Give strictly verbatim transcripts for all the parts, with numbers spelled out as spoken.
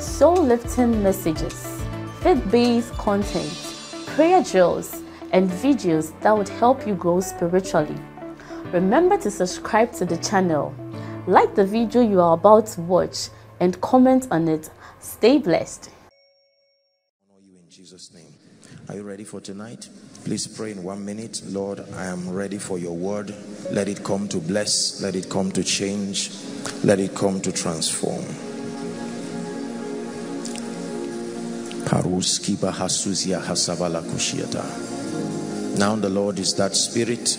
soul-lifting messages, faith-based content, prayer drills, and videos that would help you grow spiritually. Remember to subscribe to the channel, like the video you are about to watch, and comment on it. Stay blessed. In Jesus' name. Are you ready for tonight? Please pray in one minute. Lord, I am ready for your word. Let it come to bless. Let it come to change. Let it come to transform. Now the Lord is that spirit,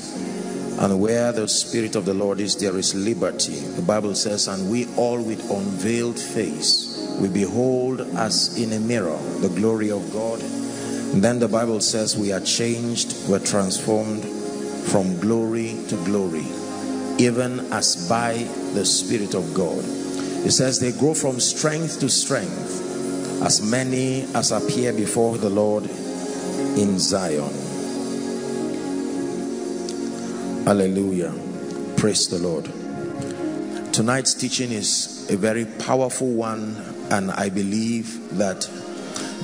and where the spirit of the Lord is, there is liberty. The Bible says, and we all with unveiled face, we behold as in a mirror the glory of God. And then the Bible says we are changed, we're transformed from glory to glory, even as by the Spirit of God. It says they grow from strength to strength, as many as appear before the Lord in Zion. Hallelujah. Praise the Lord. Tonight's teaching is a very powerful one, and I believe that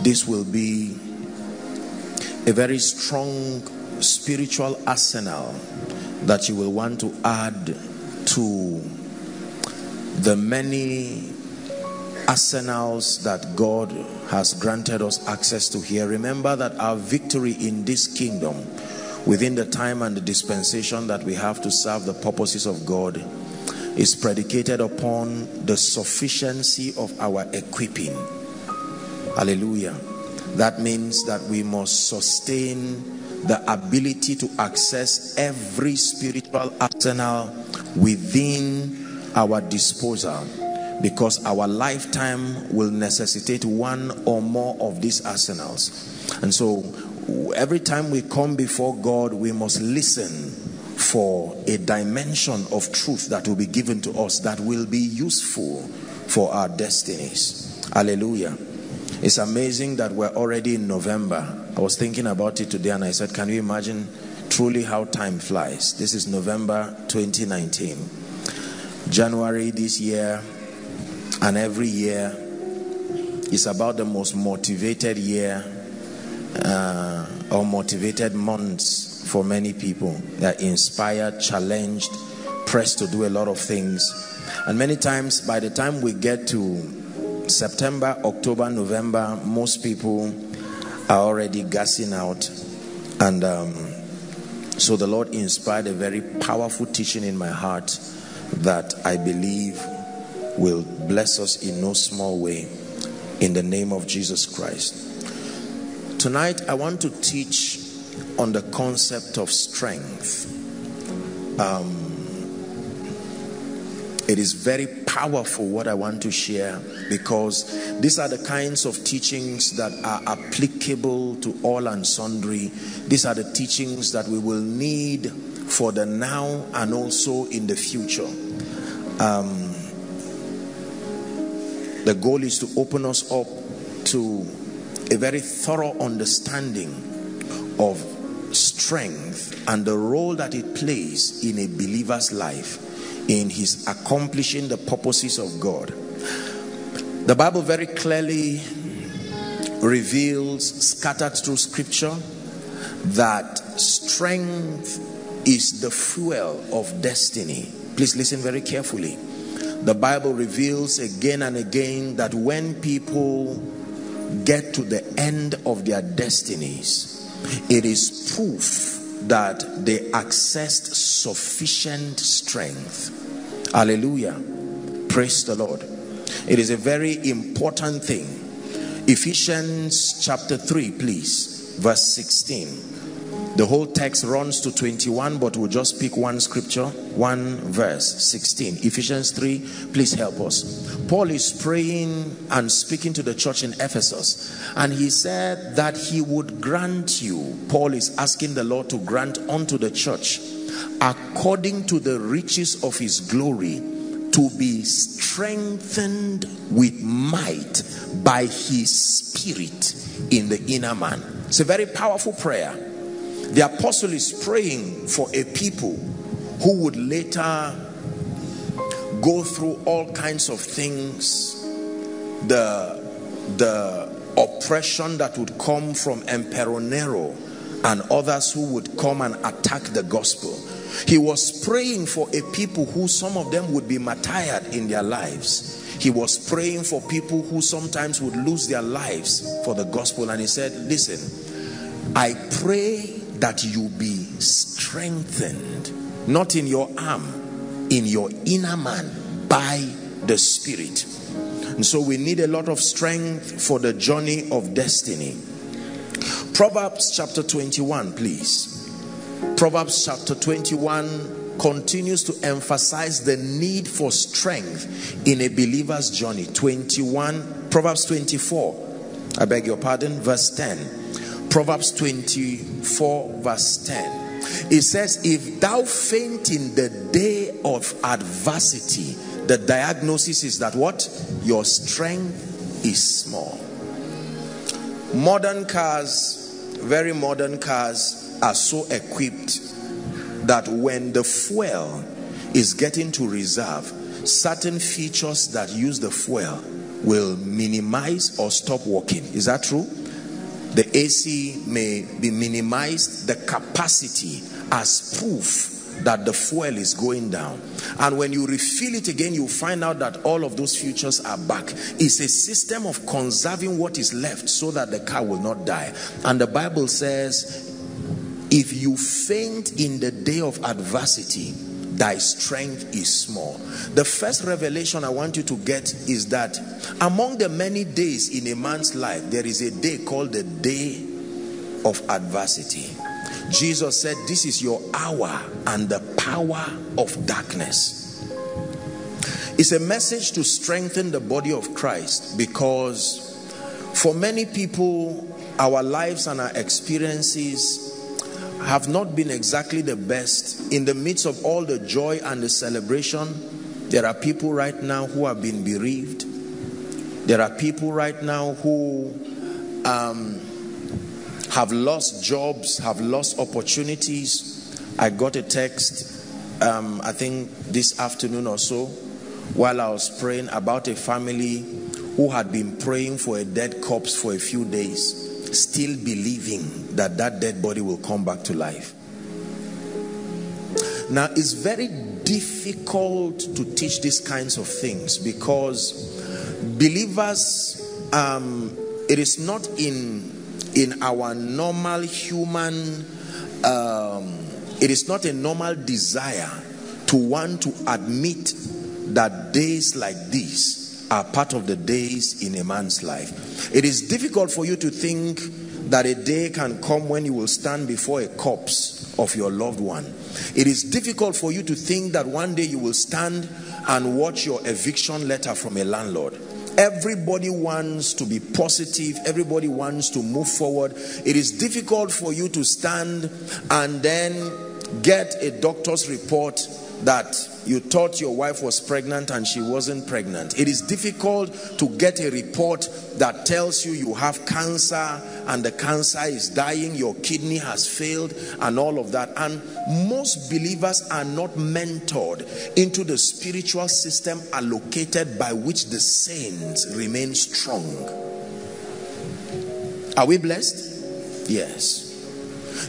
this will be a very strong spiritual arsenal that you will want to add to the many arsenals that God has granted us access to here. Remember that our victory in this kingdom, within the time and the dispensation that we have to serve the purposes of God, is predicated upon the sufficiency of our equipping. Hallelujah. That means that we must sustain the ability to access every spiritual arsenal within our disposal, because our lifetime will necessitate one or more of these arsenals. And so every time we come before God, we must listen for a dimension of truth that will be given to us that will be useful for our destinies. Hallelujah. It's amazing that we're already in November. I was thinking about it today and I said, can you imagine truly how time flies? This is November twenty nineteen. January this year and every year is about the most motivated year uh, or motivated months for many people. They're inspired, challenged, pressed to do a lot of things. And many times by the time we get to September, October, November, most people are already gassing out. And um, so the Lord inspired a very powerful teaching in my heart that I believe will bless us in no small way, in the name of Jesus Christ. Tonight I want to teach on the concept of strength. Um, it is very powerful what I want to share, because these are the kinds of teachings that are applicable to all and sundry. These are the teachings that we will need for the now and also in the future. Um, the goal is to open us up to a very thorough understanding of strength and the role that it plays in a believer's life, in his accomplishing the purposes of God. The Bible very clearly reveals, scattered through scripture, that strength is the fuel of destiny. Please listen very carefully. The Bible reveals again and again that when people get to the end of their destinies, it is proof that they accessed sufficient strength. Hallelujah. Praise the Lord. It is a very important thing. Ephesians chapter three, please, verse sixteen. The whole text runs to twenty-one, but we'll just pick one scripture, one verse, sixteen. Ephesians three, please help us. Paul is praying and speaking to the church in Ephesus, and he said that he would grant you, Paul is asking the Lord to grant unto the church, according to the riches of his glory, to be strengthened with might by his spirit in the inner man. It's a very powerful prayer. The apostle is praying for a people who would later go through all kinds of things, the, the oppression that would come from Emperor Nero and others who would come and attack the gospel. He was praying for a people who some of them would be martyred in their lives. He was praying for people who sometimes would lose their lives for the gospel. And he said, listen, I pray that you be strengthened, not in your arm, in your inner man, by the Spirit. And so we need a lot of strength for the journey of destiny. Proverbs chapter twenty-one, please. Proverbs chapter twenty-one continues to emphasize the need for strength in a believer's journey. twenty-one, Proverbs twenty-four, I beg your pardon, verse ten. Proverbs twenty-four, verse ten. It says, if thou faint in the day of adversity, the diagnosis is that what? Your strength is small. Modern cars, very modern cars, are so equipped that when the fuel is getting to reserve, certain features that use the fuel will minimize or stop working. Is that true? The A C may be minimized, the capacity, as proof that the fuel is going down. And when you refill it again, you find out that all of those features are back. It's a system of conserving what is left so that the car will not die. And the Bible says, if you faint in the day of adversity, thy strength is small. The first revelation I want you to get is that among the many days in a man's life, there is a day called the day of adversity. Jesus said, this is your hour and the power of darkness. It's a message to strengthen the body of Christ, because for many people, our lives and our experiences have not been exactly the best. In the midst of all the joy and the celebration, there are people right now who have been bereaved. There are people right now who um, have lost jobs, have lost opportunities. I got a text, um, I think this afternoon or so, while I was praying, about a family who had been praying for a dead corpse for a few days, still believing that that dead body will come back to life. Now, it's very difficult to teach these kinds of things, because believers, um, it is not in in our normal human, um, it is not a normal desire to want to admit that days like these are part of the days in a man's life. It is difficult for you to think that a day can come when you will stand before a corpse of your loved one. It is difficult for you to think that one day you will stand and watch your eviction letter from a landlord. Everybody wants to be positive. Everybody wants to move forward. It is difficult for you to stand and then get a doctor's report that you thought your wife was pregnant and she wasn't pregnant. It is difficult to get a report that tells you you have cancer and the cancer is dying, your kidney has failed and all of that. And most believers are not mentored into the spiritual system allocated by which the saints remain strong. Are we blessed? Yes.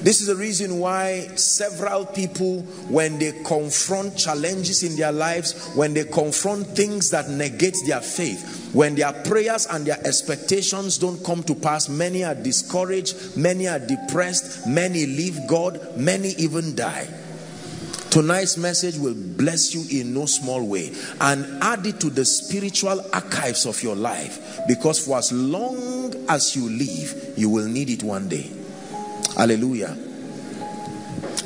This is the reason why several people, when they confront challenges in their lives, when they confront things that negate their faith, when their prayers and their expectations don't come to pass, many are discouraged, many are depressed, many leave God, many even die. Tonight's message will bless you in no small way, and add it to the spiritual archives of your life, because for as long as you live, you will need it one day. Hallelujah.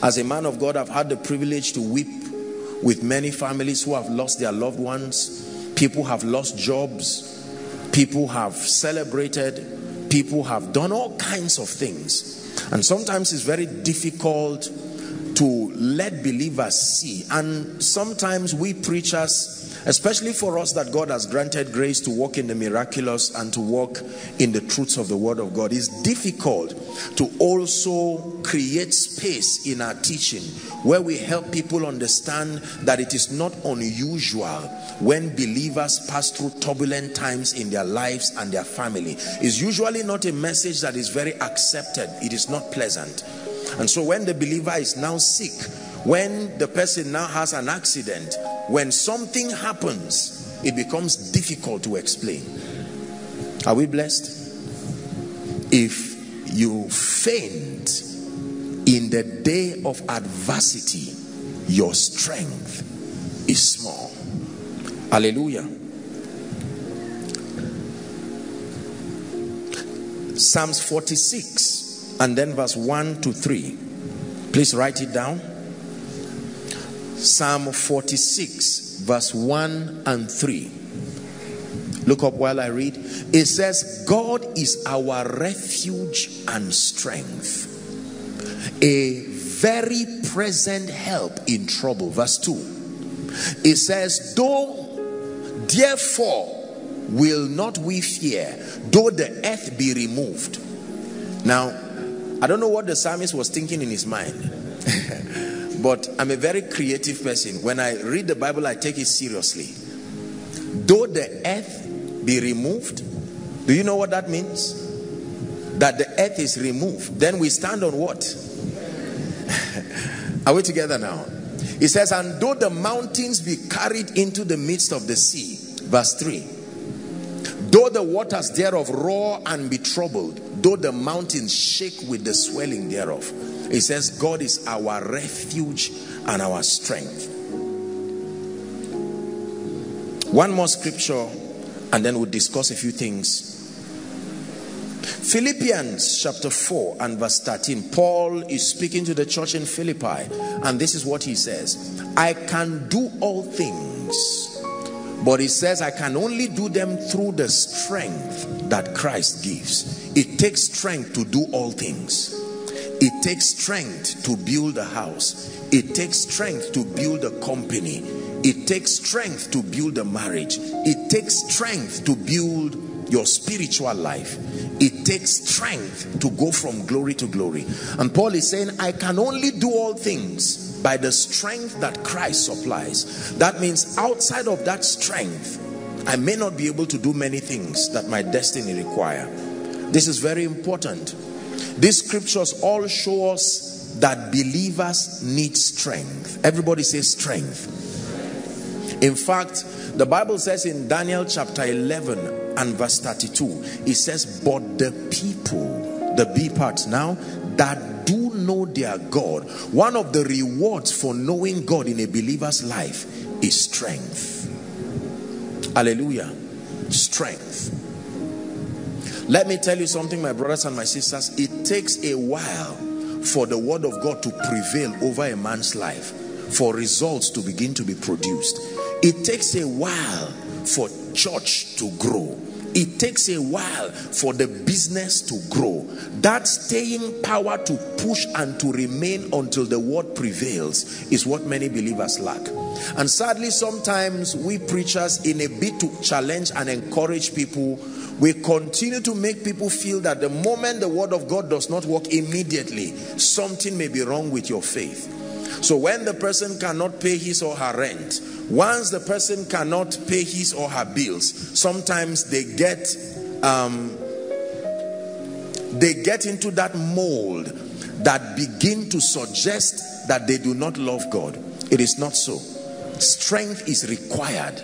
As a man of God, I've had the privilege to weep with many families who have lost their loved ones. People have lost jobs. People have celebrated. People have done all kinds of things. And sometimes it's very difficult to let believers see. And sometimes we preachers, especially for us that God has granted grace to walk in the miraculous and to walk in the truths of the word of God, it's difficult to also create space in our teaching where we help people understand that it is not unusual when believers pass through turbulent times in their lives and their family. It's usually not a message that is very accepted. It is not pleasant. And so when the believer is now sick, when the person now has an accident, when something happens, it becomes difficult to explain. Are we blessed? If you faint in the day of adversity, your strength is small. Hallelujah. Psalms forty-six. And then verse one to three. Please write it down. Psalm forty-six verse one and three. Look up while I read. It says, God is our refuge and strength, a very present help in trouble. Verse two. It says, though therefore will not we fear, though the earth be removed. Now, I don't know what the psalmist was thinking in his mind, but I'm a very creative person. When I read the Bible, I take it seriously. Though the earth be removed, do you know what that means? That the earth is removed. Then we stand on what? Are we together now? It says, and though the mountains be carried into the midst of the sea. Verse three. Though the waters thereof roar and be troubled, though the mountains shake with the swelling thereof. It says, God is our refuge and our strength. One more scripture and then we'll discuss a few things. Philippians chapter four and verse thirteen. Paul is speaking to the church in Philippi, and this is what he says. I can do all things, but he says I can only do them through the strength that Christ gives. It takes strength to do all things. It takes strength to build a house. It takes strength to build a company. It takes strength to build a marriage. It takes strength to build your spiritual life. It takes strength to go from glory to glory. And Paul is saying, I can only do all things by the strength that Christ supplies. That means outside of that strength, I may not be able to do many things that my destiny requires. This is very important. These scriptures all show us that believers need strength. Everybody says strength. In fact, the Bible says in Daniel chapter eleven and verse thirty-two, it says, but the people, the B part now, that do know their God. One of the rewards for knowing God in a believer's life is strength. Hallelujah. Strength. Let me tell you something, my brothers and my sisters. It takes a while for the word of God to prevail over a man's life, for results to begin to be produced. It takes a while for church to grow. It takes a while for the business to grow. That staying power to push and to remain until the word prevails is what many believers lack. And sadly, sometimes we preachers, in a bid to challenge and encourage people, we continue to make people feel that the moment the word of God does not work immediately, something may be wrong with your faith. So when the person cannot pay his or her rent, once the person cannot pay his or her bills, sometimes they get um, they get into that mold that begin to suggest that they do not love God. It is not so. Strength is required.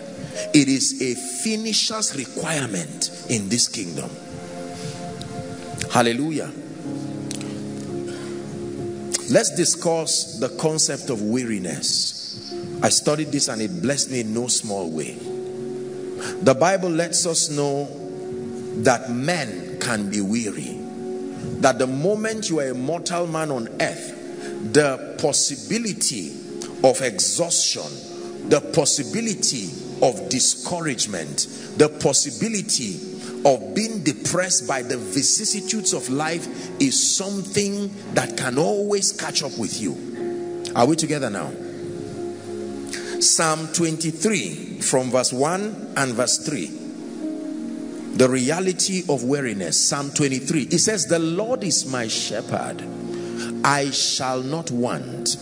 It is a finisher's requirement in this kingdom. Hallelujah. Let's discuss the concept of weariness. I studied this and it blessed me in no small way. The Bible lets us know that men can be weary. That the moment you are a mortal man on earth, the possibility of exhaustion, the possibility of discouragement, the possibility of being depressed by the vicissitudes of life is something that can always catch up with you. Are we together now? Psalm twenty-three from verse one and verse three. The reality of weariness. Psalm twenty-three. It says, the Lord is my shepherd, I shall not want.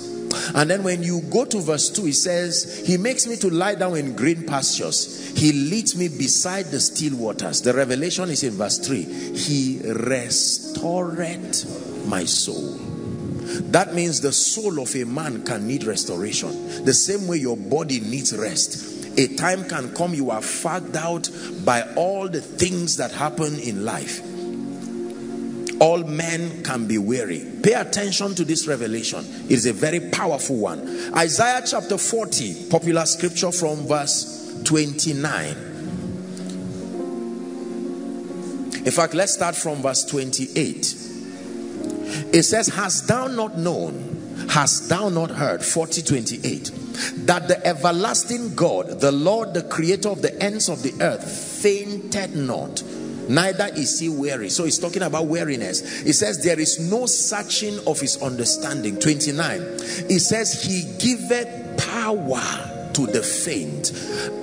And then when you go to verse two, it says, he makes me to lie down in green pastures. He leads me beside the still waters. The revelation is in verse three. He restoreth my soul. That means the soul of a man can need restoration. The same way your body needs rest. A time can come you are fagged out by all the things that happen in life. All men can be weary. Pay attention to this revelation. It is a very powerful one. Isaiah chapter forty, popular scripture, from verse twenty-nine. In fact, let's start from verse twenty-eight. It says, hast thou not known, hast thou not heard, forty twenty-eight, that the everlasting God, the Lord, the creator of the ends of the earth, fainted not, neither is he weary. So he's talking about weariness. It says there is no searching of his understanding. twenty-nine, it says he giveth power to the faint,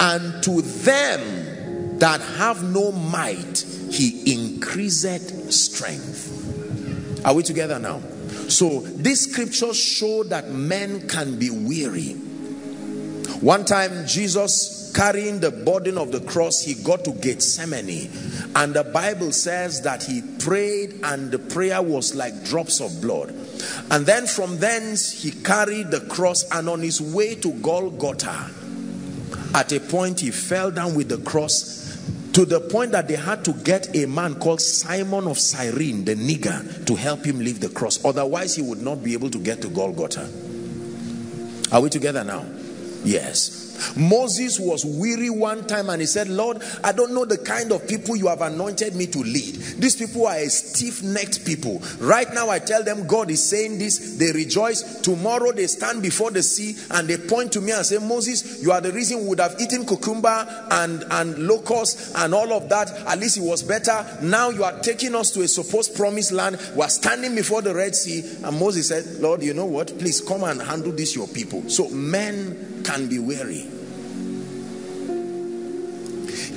and to them that have no might he increaseth strength. Are we together now? So these scriptures show that men can be weary. One time, Jesus, carrying the burden of the cross, he got to Gethsemane, and the Bible says that he prayed, and the prayer was like drops of blood. And then from thence he carried the cross, and on his way to Golgotha, at a point he fell down with the cross, to the point that they had to get a man called Simon of Cyrene, the nigger, to help him lift the cross. Otherwise he would not be able to get to Golgotha. Are we together now? Yes. Moses was weary one time, and he said, Lord, I don't know the kind of people you have anointed me to lead. These people are a stiff-necked people. Right now I tell them God is saying this, they rejoice. Tomorrow they stand before the sea and they point to me and say, Moses, you are the reason we would have eaten cucumber and, and locusts and all of that. At least it was better. Now you are taking us to a supposed promised land. We are standing before the Red Sea. And Moses said, Lord, you know what? Please come and handle this, your people. So men can be weary.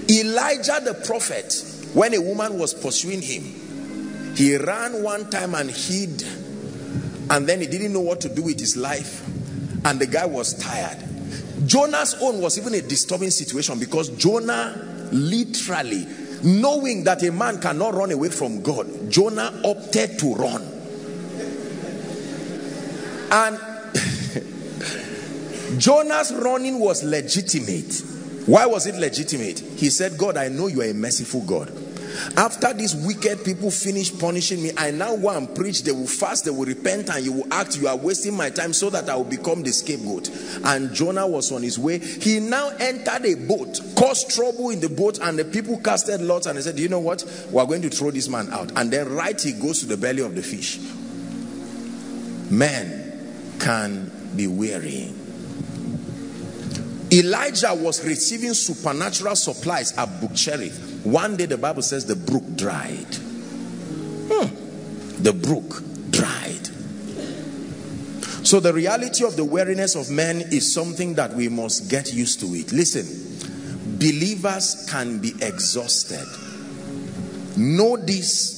Elijah the prophet, when a woman was pursuing him, he ran one time and hid, and then he didn't know what to do with his life, and the guy was tired. Jonah's own was even a disturbing situation, because Jonah, literally knowing that a man cannot run away from God, Jonah opted to run. And Jonah's running was legitimate. Why was it legitimate? He said, God, I know you are a merciful God. After these wicked people finish punishing me, I now go and preach. They will fast, they will repent, and you will act. You are wasting my time so that I will become the scapegoat. And Jonah was on his way. He now entered a boat, caused trouble in the boat, and the people casted lots, and they said, you know what? We are going to throw this man out. And then right he goes to the belly of the fish. Men can be weary. Elijah was receiving supernatural supplies at Brook Cherith. One day the Bible says the brook dried. Hmm. The brook dried. So the reality of the weariness of men is something that we must get used to it. Listen, believers can be exhausted. Know this,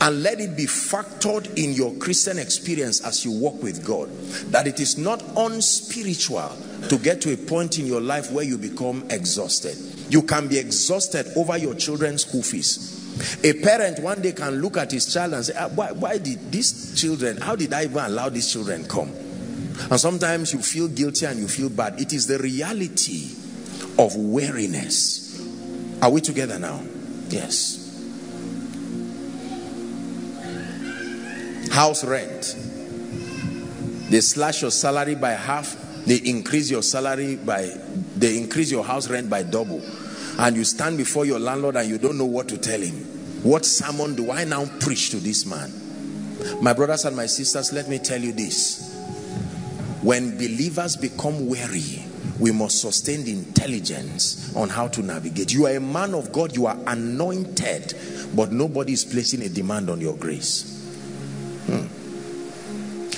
and let it be factored in your Christian experience as you walk with God, that it is not unspiritual to get to a point in your life where you become exhausted. You can be exhausted over your children's school fees. A parent one day can look at his child and say, why, why did these children, how did I even allow these children come? And sometimes you feel guilty and you feel bad. It is the reality of weariness. Are we together now? Yes. House rent. They slash your salary by half. They increase your salary by, they increase your house rent by double. And you stand before your landlord and you don't know what to tell him. What sermon do I now preach to this man? My brothers and my sisters, let me tell you this. When believers become weary, we must sustain the intelligence on how to navigate. You are a man of God, you are anointed, but nobody is placing a demand on your grace. Hmm.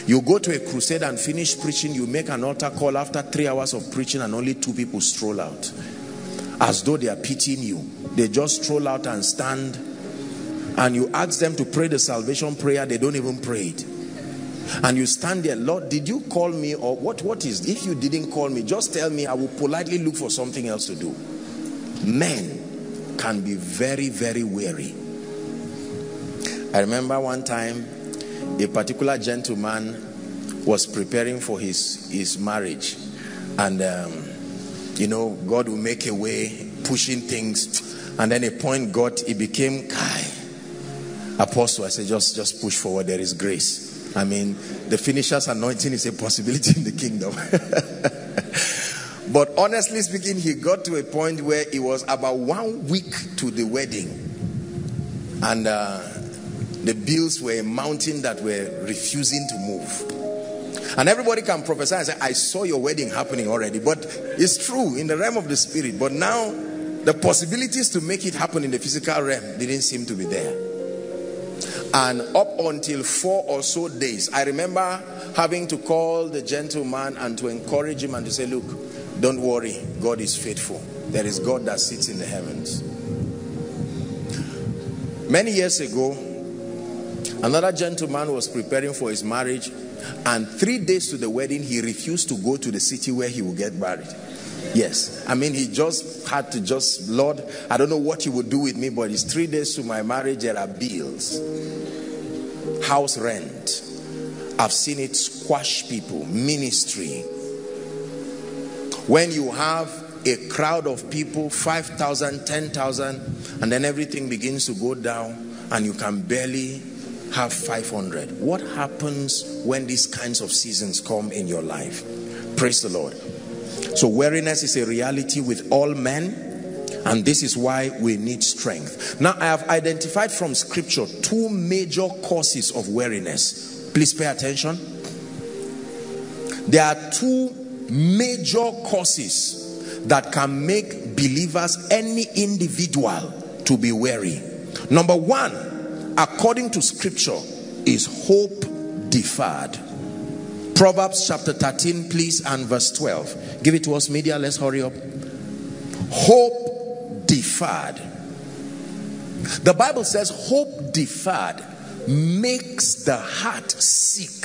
You go to a crusade and finish preaching, you make an altar call after three hours of preaching and only two people stroll out. As though they are pitying you. They just stroll out and stand, and you ask them to pray the salvation prayer, they don't even pray it. And you stand there, Lord, did you call me? Or what? What is, if you didn't call me, just tell me, I will politely look for something else to do. Men can be very, very weary. I remember one time, a particular gentleman was preparing for his, his marriage. And, um, you know, God will make a way, pushing things. And then a point got, it became, Kai, Apostle, I said, just, just push forward, there is grace. I mean, the finisher's anointing is a possibility in the kingdom. But honestly speaking, he got to a point where it was about one week to the wedding. And uh, the bills were a mountain that were refusing to move. And everybody can prophesy and say, I saw your wedding happening already. But it's true in the realm of the spirit. But now, the possibilities to make it happen in the physical realm didn't seem to be there. And up until four or so days, I remember having to call the gentleman and to encourage him and to say, look, don't worry, God is faithful. There is God that sits in the heavens. Many years ago, another gentleman was preparing for his marriage, and three days to the wedding, he refused to go to the city where he would get married. Yes, I mean, he just had to just, Lord, I don't know what you would do with me, but it's three days to my marriage, there are bills. House rent. I've seen it squash people. Ministry. When you have a crowd of people, five thousand, ten thousand, and then everything begins to go down and you can barely have five hundred. What happens when these kinds of seasons come in your life? Praise the Lord. So weariness is a reality with all men, and this is why we need strength. Now, I have identified from scripture two major causes of weariness. Please pay attention. There are two major causes that can make believers, any individual, to be weary. Number one, according to scripture, is hope deferred. Proverbs chapter thirteen, please, and verse twelve. Give it to us, media. Let's hurry up. Hope deferred. The Bible says hope deferred makes the heart sick,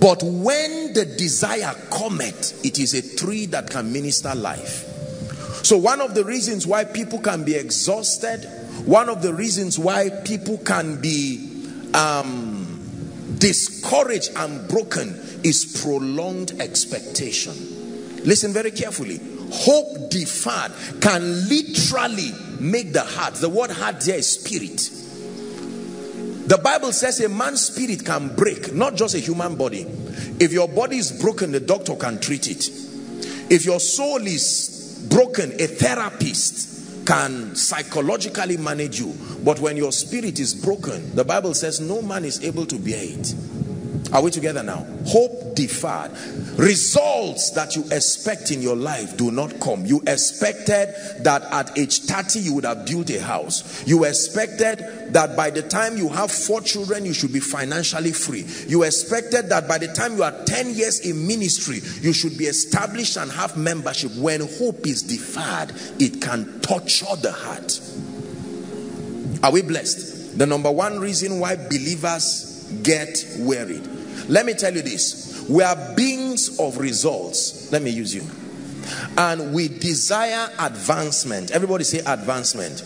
but when the desire cometh, it is a tree that can minister life. So one of the reasons why people can be exhausted, one of the reasons why people can be um, discouraged and broken is prolonged expectation. Listen very carefully. Hope deferred can literally make the heart. The word heart there is spirit. The Bible says a man's spirit can break, not just a human body. If your body is broken, the doctor can treat it. If your soul is broken, a therapist can psychologically manage you. But when your spirit is broken, the Bible says no man is able to bear it. Are we together now? Hope deferred. Results that you expect in your life do not come. You expected that at age thirty you would have built a house. You expected that by the time you have four children you should be financially free. You expected that by the time you are ten years in ministry you should be established and have membership. When hope is deferred, it can torture the heart. Are we blessed? The number one reason why believers get wearied. Let me tell you this. We are beings of results. Let me use you. And we desire advancement. Everybody say advancement.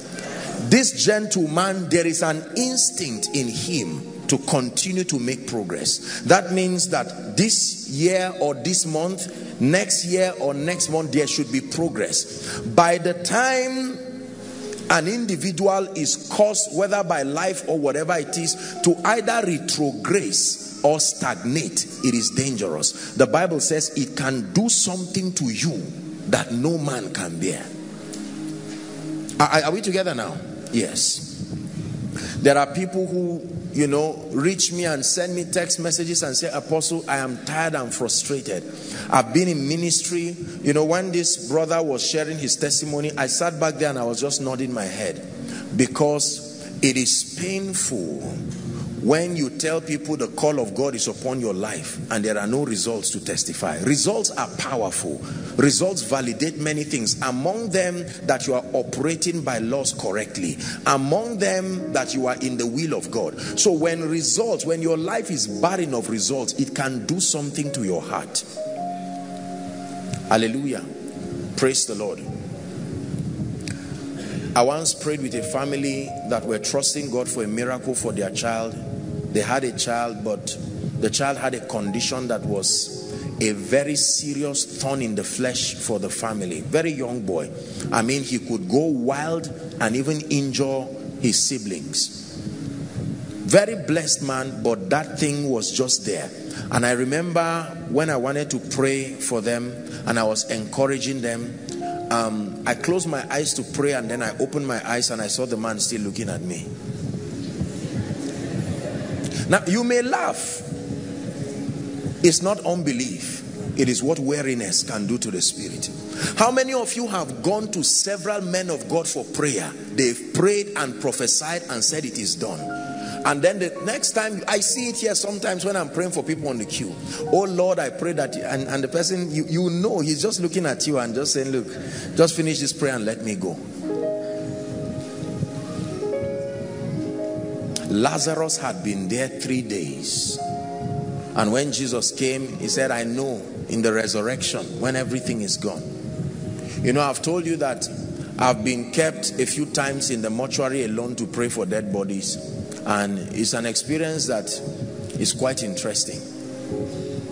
This gentleman, there is an instinct in him to continue to make progress. That means that this year or this month, next year or next month, there should be progress. By the time an individual is caused, whether by life or whatever it is, to either retrograde or stagnate, it is dangerous. The Bible says it can do something to you that no man can bear. Are, are we together now? Yes. There are people who, you know, reach me and send me text messages and say, Apostle, I am tired and frustrated. I've been in ministry. You know, when this brother was sharing his testimony, I sat back there and I was just nodding my head, because it is painful when you tell people the call of God is upon your life and there are no results to testify. Results are powerful. Results validate many things. Among them, that you are operating by laws correctly. Among them, that you are in the will of God. So when results, when your life is barren of results, it can do something to your heart. Hallelujah. Praise the Lord. I once prayed with a family that were trusting God for a miracle for their child. They had a child, but the child had a condition that was a very serious thorn in the flesh for the family. Very young boy. I mean, he could go wild and even injure his siblings. Very blessed man, but that thing was just there. And I remember when I wanted to pray for them and I was encouraging them, Um, I closed my eyes to pray, and then I opened my eyes and I saw the man still looking at me. Now, you may laugh. It's not unbelief. It is what weariness can do to the spirit. How many of you have gone to several men of God for prayer? They've prayed and prophesied and said it is done. And then the next time, I see it here sometimes when I'm praying for people on the queue. Oh Lord, I pray that, and, and the person, you, you know, he's just looking at you and just saying, look, just finish this prayer and let me go. Lazarus had been there three days. And when Jesus came, he said, I know in the resurrection when everything is gone. You know, I've told you that I've been kept a few times in the mortuary alone to pray for dead bodies. And it's an experience that is quite interesting,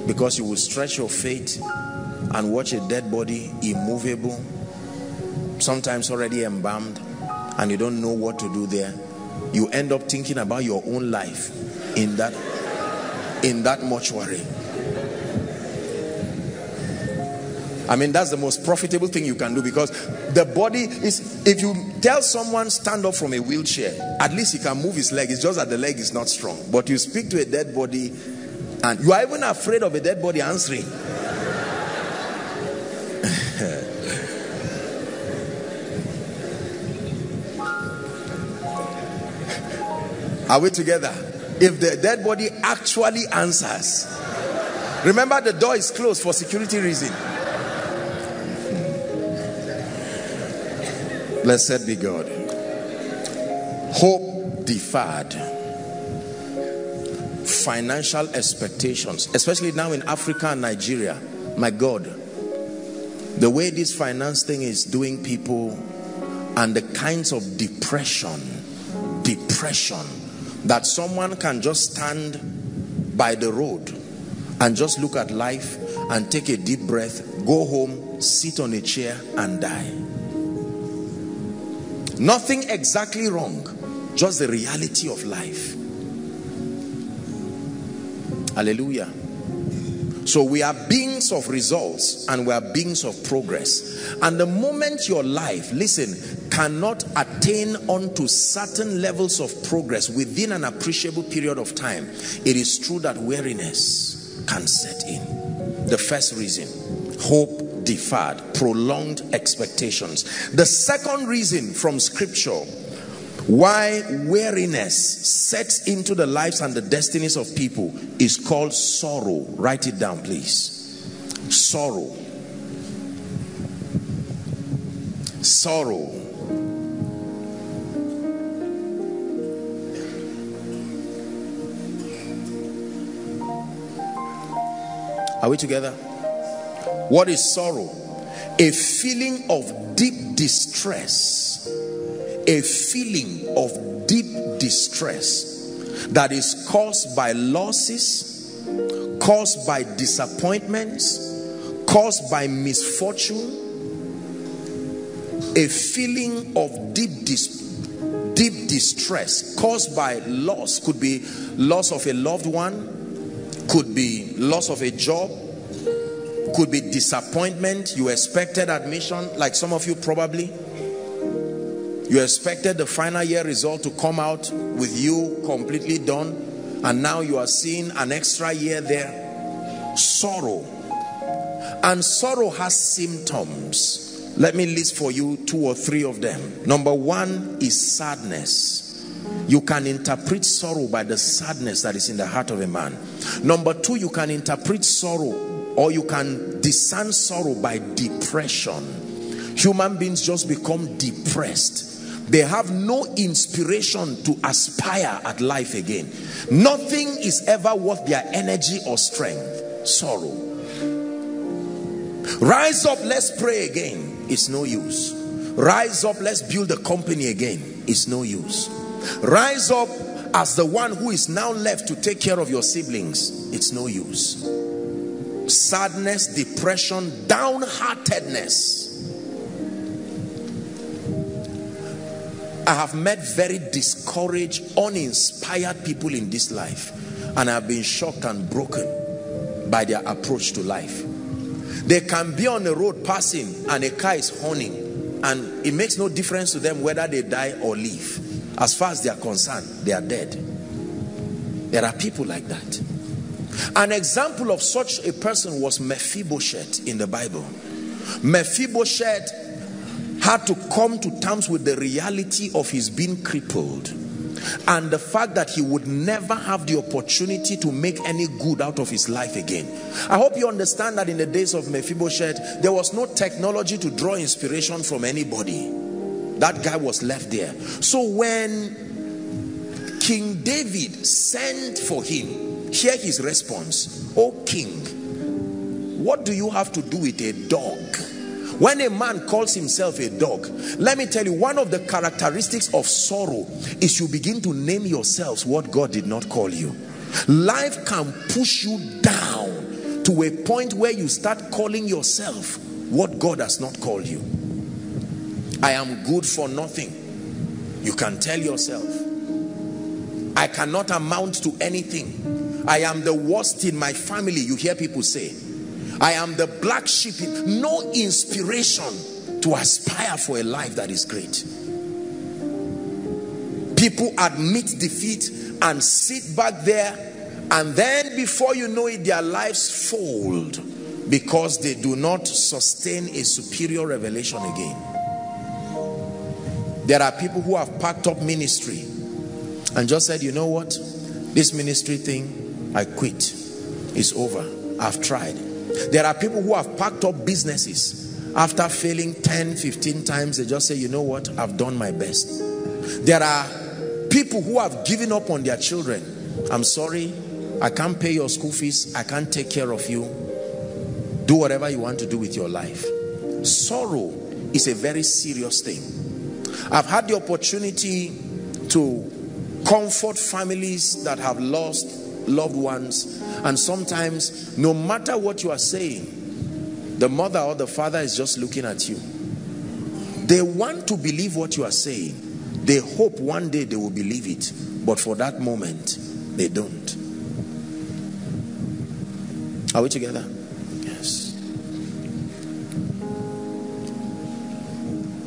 because you will stretch your faith and watch a dead body, immovable, sometimes already embalmed, and you don't know what to do there. You end up thinking about your own life in that, in that mortuary. I mean, that's the most profitable thing you can do, because the body is, if you tell someone stand up from a wheelchair, at least he can move his leg. It's just that the leg is not strong. But you speak to a dead body and you are even afraid of a dead body answering. Are we together? If the dead body actually answers, remember the door is closed for security reasons. Blessed be God. Hope deferred. Financial expectations, especially now in Africa and Nigeria. My God, the way this finance thing is doing people, and the kinds of depression, depression, that someone can just stand by the road and just look at life and take a deep breath, go home, sit on a chair and die. Nothing exactly wrong, just the reality of life. Hallelujah. So we are beings of results and we are beings of progress. And the moment your life, listen, cannot attain unto certain levels of progress within an appreciable period of time, it is true that weariness can set in. The first reason, hope deferred, prolonged expectations. The second reason from scripture why weariness sets into the lives and the destinies of people is called sorrow. Write it down, please. Sorrow. Sorrow. Are we together? What is sorrow? A feeling of deep distress. A feeling of deep distress that is caused by losses, caused by disappointments, caused by misfortune. A feeling of deep distress. Deep distress caused by loss. Could be loss of a loved one. Could be loss of a job. Could be disappointment. You expected admission, like some of you probably. You expected the final year result to come out with you completely done, and now you are seeing an extra year there. Sorrow. And sorrow has symptoms. Let me list for you two or three of them. Number one is sadness. You can interpret sorrow by the sadness that is in the heart of a man. Number two, you can interpret sorrow, or you can discern sorrow by depression. Human beings just become depressed. They have no inspiration to aspire at life again. Nothing is ever worth their energy or strength. Sorrow. Rise up, let's pray again. It's no use. Rise up, let's build a company again. It's no use. Rise up as the one who is now left to take care of your siblings. It's no use. Sadness, depression, downheartedness. I have met very discouraged, uninspired people in this life, and I've been shocked and broken by their approach to life. They can be on the road passing and a car is honking, and it makes no difference to them whether they die or live. As far as they are concerned, they are dead. There are people like that. An example of such a person was Mephibosheth in the Bible. Mephibosheth had to come to terms with the reality of his being crippled and the fact that he would never have the opportunity to make any good out of his life again. I hope you understand that in the days of Mephibosheth, there was no technology to draw inspiration from anybody. That guy was left there. So when King David sent for him, hear his response. Oh king, what do you have to do with a dog? When a man calls himself a dog, let me tell you, one of the characteristics of sorrow is you begin to name yourselves what God did not call you. Life can push you down to a point where you start calling yourself what God has not called you. I am good for nothing. You can tell yourself. I cannot amount to anything. I am the worst in my family. You hear people say, I am the black sheep. No inspiration to aspire for a life that is great. People admit defeat and sit back there, and then before you know it, their lives fold because they do not sustain a superior revelation again. There are people who have packed up ministry and just said, you know what? This ministry thing, I quit. It's over. I've tried. There are people who have packed up businesses. After failing ten, fifteen times, they just say, you know what? I've done my best. There are people who have given up on their children. I'm sorry, I can't pay your school fees. I can't take care of you. Do whatever you want to do with your life. Sorrow is a very serious thing. I've had the opportunity to comfort families that have lost loved ones, and sometimes no matter what you are saying, the mother or the father is just looking at you. They want to believe what you are saying. They hope one day they will believe it, but for that moment they don't. Are we together?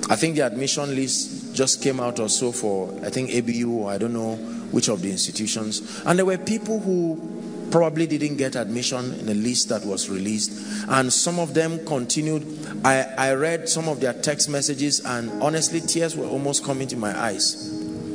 I think the admission list just came out or so for, I think, A B U, or I don't know which of the institutions. And there were people who probably didn't get admission in the list that was released. And some of them continued. I, I read some of their text messages, and honestly, tears were almost coming to my eyes.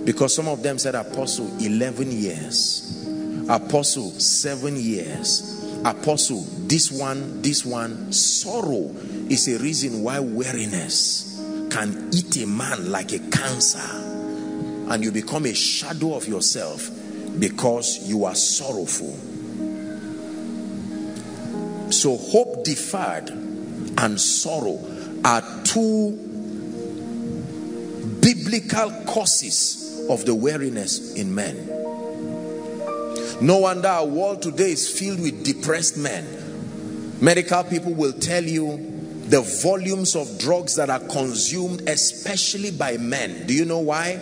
Because some of them said, Apostle, eleven years. Apostle, seven years. Apostle, this one, this one. Sorrow is a reason why weariness can eat a man like a cancer, and you become a shadow of yourself because you are sorrowful. So hope deferred and sorrow are two biblical causes of the weariness in men. No wonder our world today is filled with depressed men. Medical people will tell you the volumes of drugs that are consumed, especially by men. Do you know why?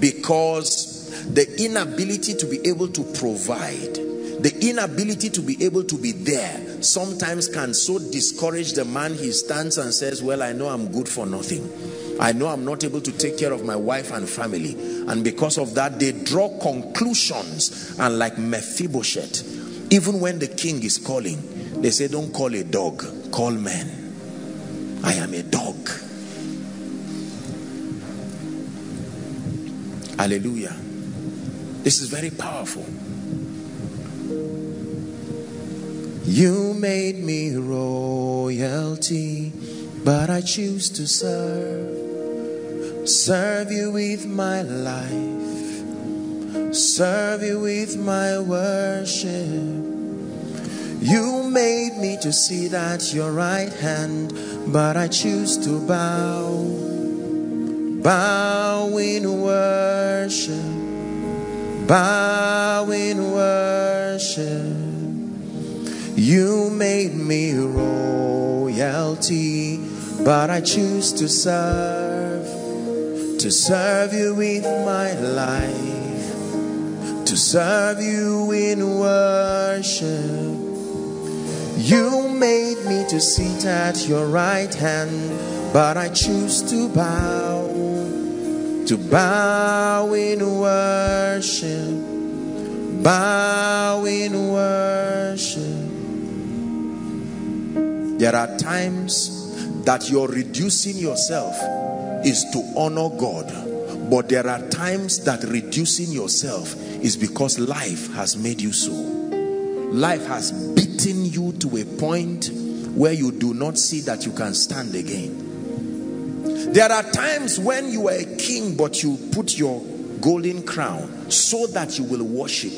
Because the inability to be able to provide, the inability to be able to be there, sometimes can so discourage the man. He stands and says, well, I know I'm good for nothing. I know I'm not able to take care of my wife and family. And because of that, they draw conclusions. And like Mephibosheth, even when the king is calling, they say, don't call a dog, call men. I am a dog. Hallelujah. This is very powerful. You made me royalty, but I choose to serve. Serve you with my life. Serve you with my worship. You made me to sit at your right hand, but I choose to bow. Bow in worship, bow in worship. You made me royalty, but I choose to serve, to serve you with my life, to serve you in worship. You made me to sit at your right hand, but I choose to bow. To bow in worship, bow in worship. There are times that you're reducing yourself is to honor God, but there are times that reducing yourself is because life has made you so. Life has beaten you to a point where you do not see that you can stand again. There are times when you are a king, but you put your golden crown so that you will worship.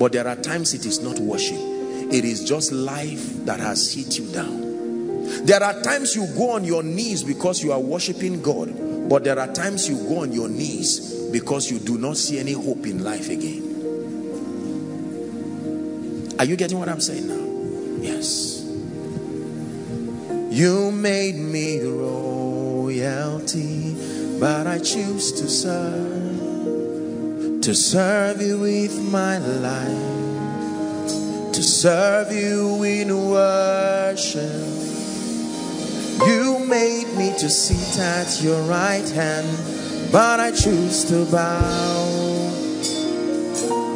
But there are times it is not worship. It is just life that has hit you down. There are times you go on your knees because you are worshiping God. But there are times you go on your knees because you do not see any hope in life again. Are you getting what I'm saying now? Yes. You made me roll. Royalty, but I choose to serve, to serve you with my life, to serve you in worship. You made me to sit at your right hand, but I choose to bow,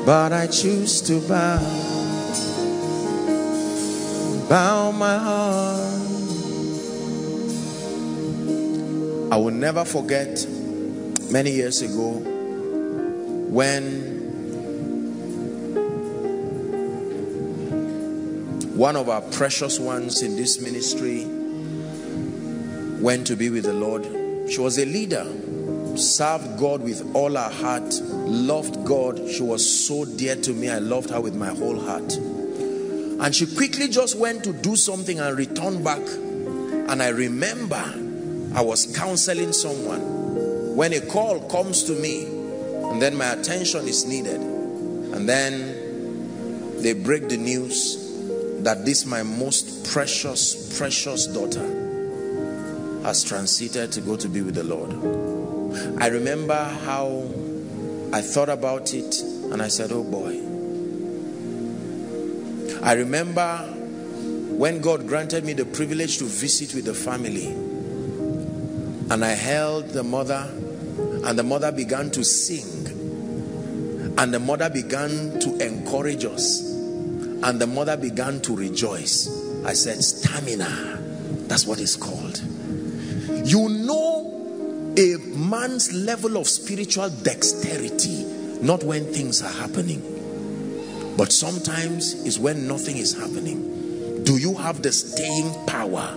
but I choose to bow, bow my heart. I will never forget many years ago when one of our precious ones in this ministry went to be with the Lord. She was a leader, served God with all her heart, loved God. She was so dear to me. I loved her with my whole heart. And she quickly just went to do something and returned back. And I remember I was counseling someone when a call comes to me, and then my attention is needed, and then they break the news that this my most precious precious daughter has transited to go to be with the Lord. I remember how I thought about it and I said, oh boy. I remember when God granted me the privilege to visit with the family. And I held the mother, and the mother began to sing, and the mother began to encourage us, and the mother began to rejoice. I said, stamina, that's what it's called. You know a man's level of spiritual dexterity, not when things are happening, but sometimes is when nothing is happening. Do you have the staying power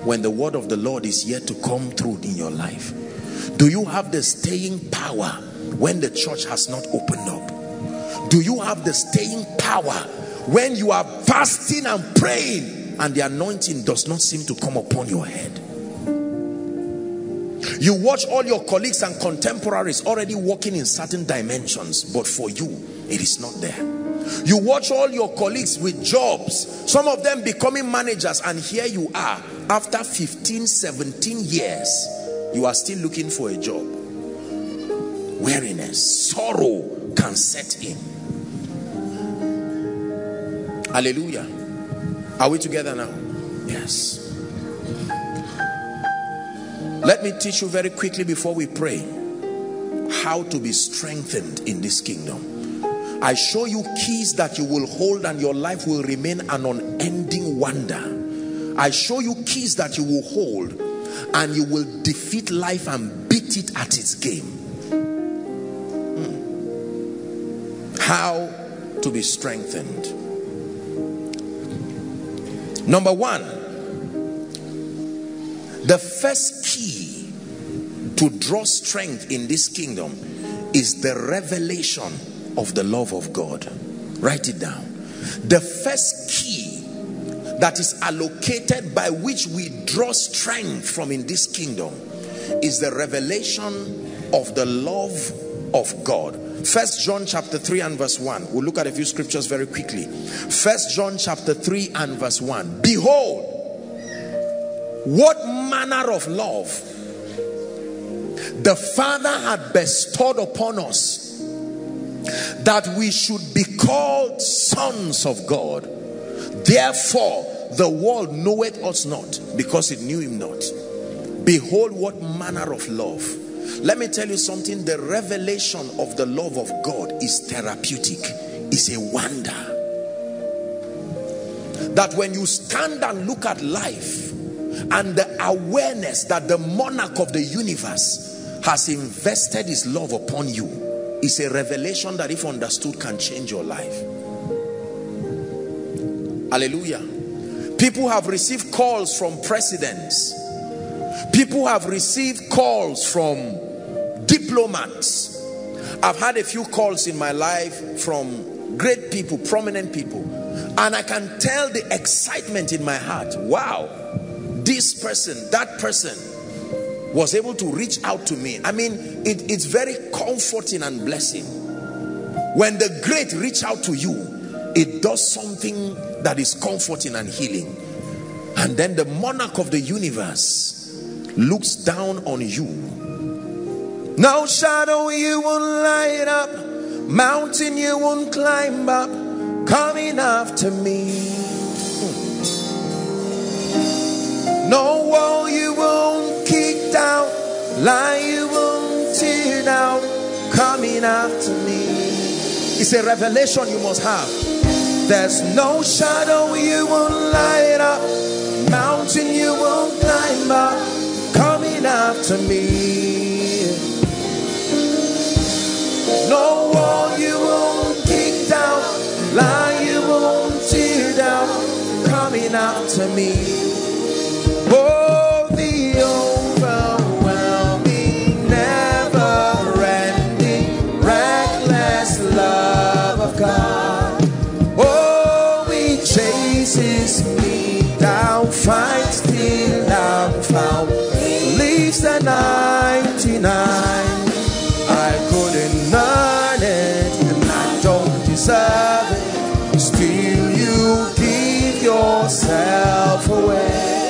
when the word of the Lord is yet to come through in your life? Do you have the staying power when the church has not opened up? Do you have the staying power when you are fasting and praying and the anointing does not seem to come upon your head? You watch all your colleagues and contemporaries already walking in certain dimensions, but for you, it is not there. You watch all your colleagues with jobs, some of them becoming managers, and here you are after fifteen, seventeen years, you are still looking for a job. Weariness, sorrow can set in. Hallelujah. Are we together now? Yes. Let me teach you very quickly before we pray how to be strengthened in this kingdom. I show you keys that you will hold and your life will remain an unending wonder. I show you keys that you will hold and you will defeat life and beat it at its game. Hmm. How to be strengthened. Number one, the first key to draw strength in this kingdom is the revelation of the love of God. Write it down. The first key that is allocated by which we draw strength from in this kingdom is the revelation of the love of God. First John chapter three and verse one. We'll look at a few scriptures very quickly. First John chapter three and verse one. Behold, what manner of love the Father had bestowed upon us, that we should be called sons of God. Therefore the world knoweth us not, because it knew him not. Behold, what manner of love. Let me tell you something. The revelation of the love of God is therapeutic. It's a wonder. That when you stand and look at life and the awareness that the monarch of the universe has invested his love upon you, is a revelation that if understood can change your life. Hallelujah. People have received calls from presidents. People have received calls from diplomats. I've had a few calls in my life from great people, prominent people, and I can tell the excitement in my heart. Wow, this person, that person was able to reach out to me. I mean, it, it's very comforting and blessing. When the great reach out to you, it does something that is comforting and healing. And then the monarch of the universe looks down on you. No shadow you won't light up, mountain you won't climb up, coming after me. No wall you won't kick down, lie you won't tear down, coming after me. It's a revelation you must have. There's no shadow you won't light up, mountain you won't climb up, coming after me. No wall you won't kick down, lie you won't tear down, coming after me. Oh, the overwhelming, never-ending, reckless love of God. Oh, he chases me down, finds till I'm found. The ninety-nine, I couldn't earn it and I don't deserve it, still you give yourself away.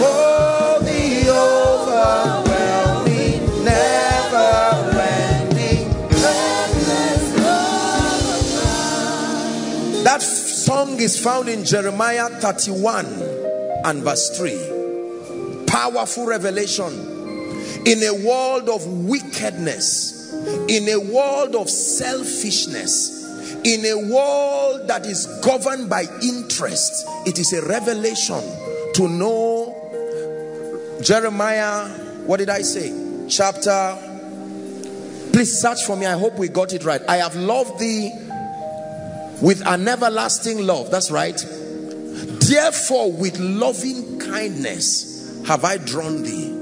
Oh, the overwhelming, never-ending, endless love. That song is found in Jeremiah thirty-one and verse three. Powerful revelation. In a world of wickedness, in a world of selfishness, in a world that is governed by interest, it is a revelation to know. Jeremiah, what did I say? Chapter, please search for me. I hope we got it right. I have loved thee with an everlasting love. That's right. Therefore with loving kindness have I drawn thee.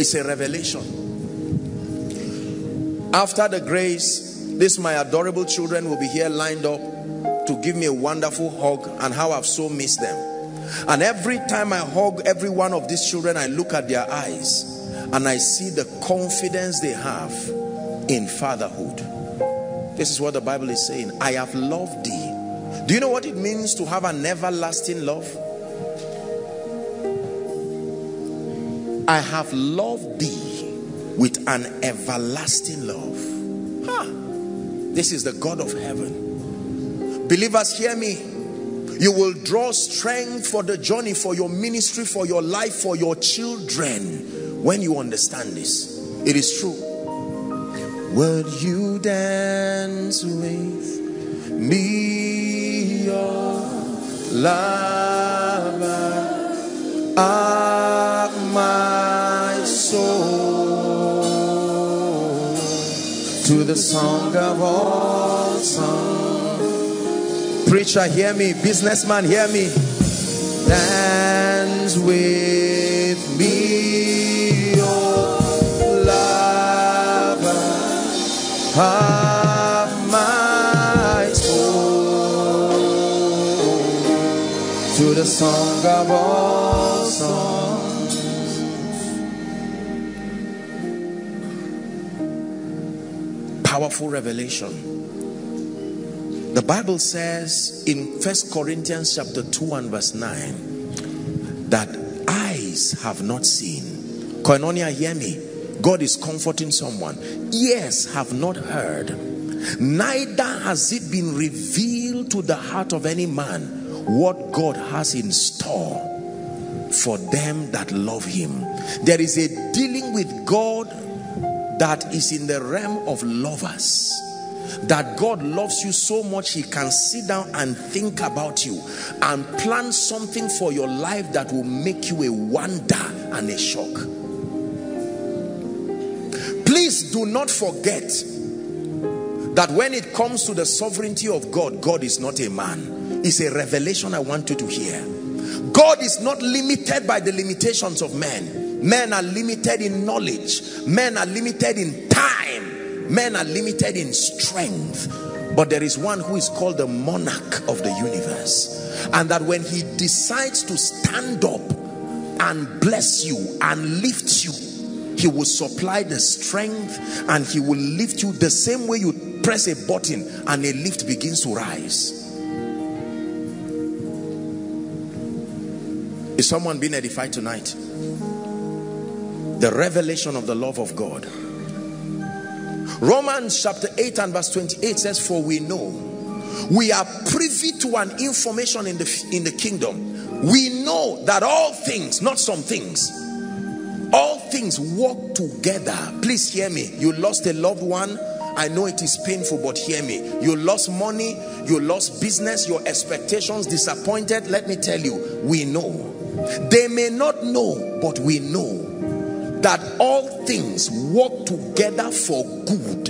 It's a revelation. After the grace, this my adorable children will be here lined up to give me a wonderful hug, and how I've so missed them. And every time I hug every one of these children, I look at their eyes and I see the confidence they have in fatherhood. This is what the Bible is saying. I have loved thee. Do you know what it means to have an everlasting love? I have loved thee with an everlasting love. Ha! This is the God of heaven. Believers, hear me. You will draw strength for the journey, for your ministry, for your life, for your children, when you understand this. It is true. Would you dance with me, your lover, ah, my soul, to the song of all songs? Preacher, hear me. Businessman, hear me. Dance with me, oh lover, ah, my soul, to the song of all songs. Powerful revelation. The Bible says in First Corinthians chapter two and verse nine that eyes have not seen. Koinonia, hear me. God is comforting someone. Ears have not heard, neither has it been revealed to the heart of any man what God has in store for them that love him. There is a dealing with God that is in the realm of lovers. That God loves you so much he can sit down and think about you and plan something for your life that will make you a wonder and a shock. Please do not forget that when it comes to the sovereignty of God, God is not a man. It's a revelation I want you to hear. God is not limited by the limitations of men. Men are limited in knowledge. Men are limited in time. Men are limited in strength. But there is one who is called the monarch of the universe. And that when he decides to stand up and bless you and lift you, he will supply the strength and he will lift you the same way you press a button and a lift begins to rise. Is someone being edified tonight? The revelation of the love of God. Romans chapter eight and verse twenty-eight says, for we know we are privy to an information in the in the kingdom. We know that all things, not some things, all things work together. Please hear me. You lost a loved one. I know it is painful, but hear me. You lost money, you lost business, your expectations disappointed. Let me tell you, we know. They may not know, but we know that all things work together for good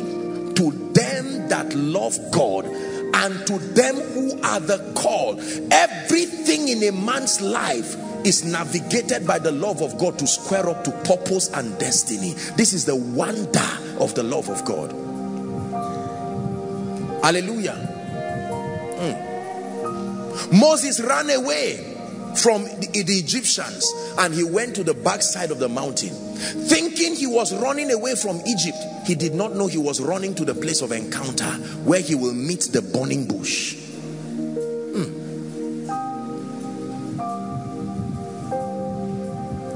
to them that love God and to them who are the called. Everything in a man's life is navigated by the love of God to square up to purpose and destiny. This is the wonder of the love of God. Hallelujah. Mm. Moses ran away from the, the Egyptians and he went to the backside of the mountain thinking he was running away from Egypt. He did not know he was running to the place of encounter where he will meet the burning bush. Mm.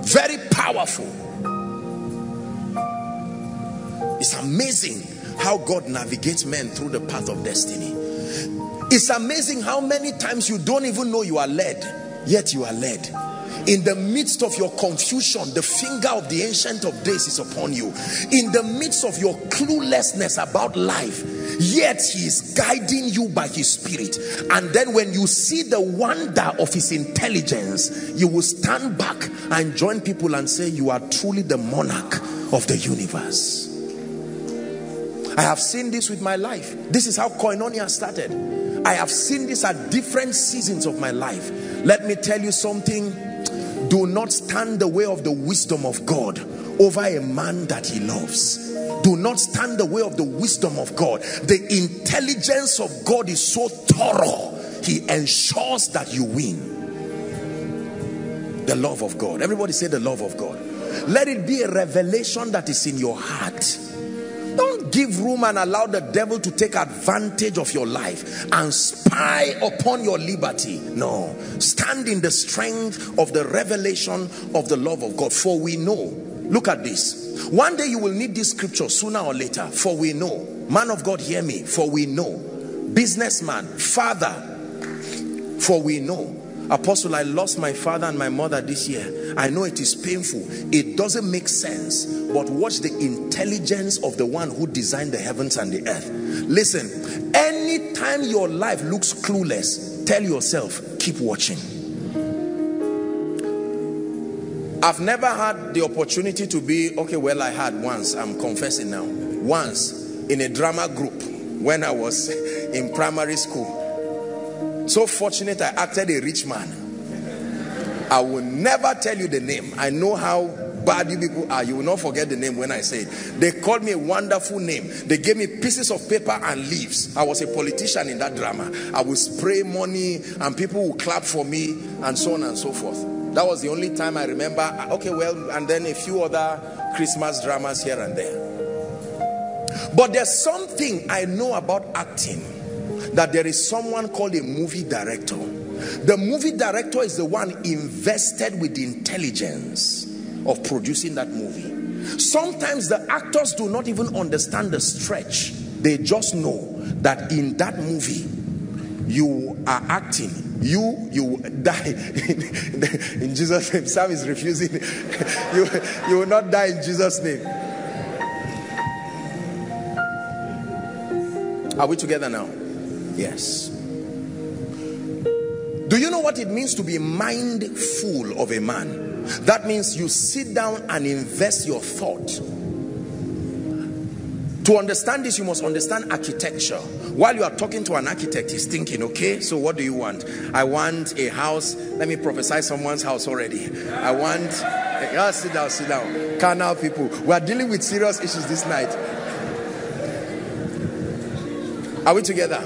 Very powerful. It's amazing how God navigates men through the path of destiny. It's amazing how many times you don't even know you are led, yet you are led. In the midst of your confusion, the finger of the Ancient of Days is upon you. In the midst of your cluelessness about life, yet he is guiding you by his Spirit. And then when you see the wonder of his intelligence, you will stand back and join people and say, you are truly the monarch of the universe. I have seen this with my life. This is how Koinonia started. I have seen this at different seasons of my life. Let me tell you something. Do not stand the way of the wisdom of God over a man that he loves. Do not stand the way of the wisdom of God. The intelligence of God is so thorough, he ensures that you win. The love of God. Everybody say the love of God. Let it be a revelation that is in your heart. Don't give room and allow the devil to take advantage of your life and spy upon your liberty. No. Stand in the strength of the revelation of the love of God. For we know. Look at this. One day you will need this scripture sooner or later. For we know. Man of God, hear me. For we know. Businessman, father, For we know, Apostle, I lost my father and my mother this year. I know it is painful. It doesn't make sense. But watch the intelligence of the one who designed the heavens and the earth. Listen, anytime your life looks clueless, tell yourself, keep watching. I've never had the opportunity to be, okay, well, I had once, I'm confessing now, once in a drama group when I was in primary school. So fortunate I acted a rich man. I will never tell you the name. I know how bad you people are. You will not forget the name when I say it. They called me a wonderful name. They gave me pieces of paper and leaves. I was a politician in that drama. I would spray money and people would clap for me and so on and so forth. That was the only time I remember. Okay, well, and then a few other Christmas dramas here and there. But there's something I know about acting, that there is someone called a movie director. The movie director is the one invested with the intelligence of producing that movie. Sometimes the actors do not even understand the stretch. They just know that in that movie, you are acting. You, you die in, in Jesus' name. Sam is refusing. You, you will not die in Jesus' name. Are we together now? Yes. Do you know what it means to be mindful of a man? That means you sit down and invest your thought. To understand this, you must understand architecture. While you are talking to an architect, he's thinking, okay, so what do you want? I want a house. Let me prophesy someone's house already. I want... Oh, sit down, sit down. Carnal people. We are dealing with serious issues this night. Are we together?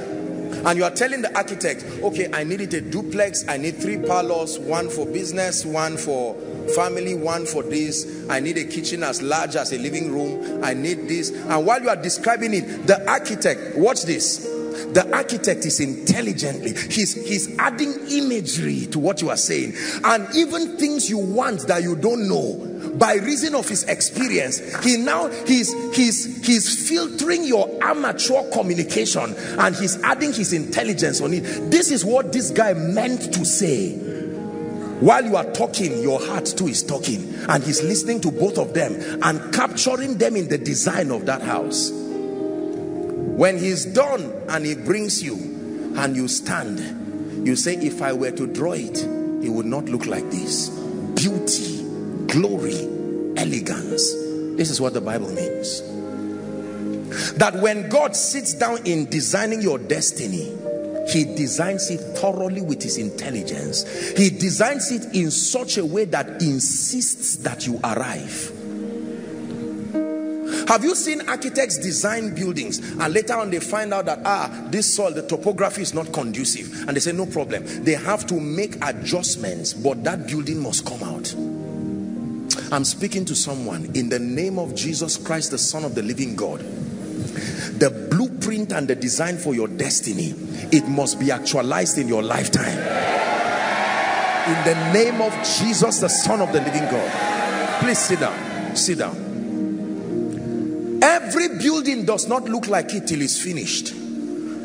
And you are telling the architect, okay, I needed a duplex. I need three parlors, one for business, one for family, one for this. I need a kitchen as large as a living room. I need this. And while you are describing it, the architect, watch this, the architect is intelligently, he's he's adding imagery to what you are saying, and even things you want that you don't know, by reason of his experience, he now he's he's he's filtering your amateur communication, and he's adding his intelligence on it. This is what this guy meant to say. While you are talking, your heart too is talking, and he's listening to both of them and capturing them in the design of that house. When he's done and he brings you and you stand, you say, if I were to draw it, it would not look like this. Beauty, glory, elegance. This is what the Bible means. That when God sits down in designing your destiny, he designs it thoroughly with his intelligence. He designs it in such a way that insists that you arrive. Have you seen architects design buildings and later on they find out that, ah, this soil, the topography is not conducive, and they say no problem. They have to make adjustments, but that building must come out. I'm speaking to someone in the name of Jesus Christ, the Son of the living God. The blueprint and the design for your destiny, it must be actualized in your lifetime. In the name of Jesus, the Son of the living God. Please sit down. Sit down. Every building does not look like it till it's finished.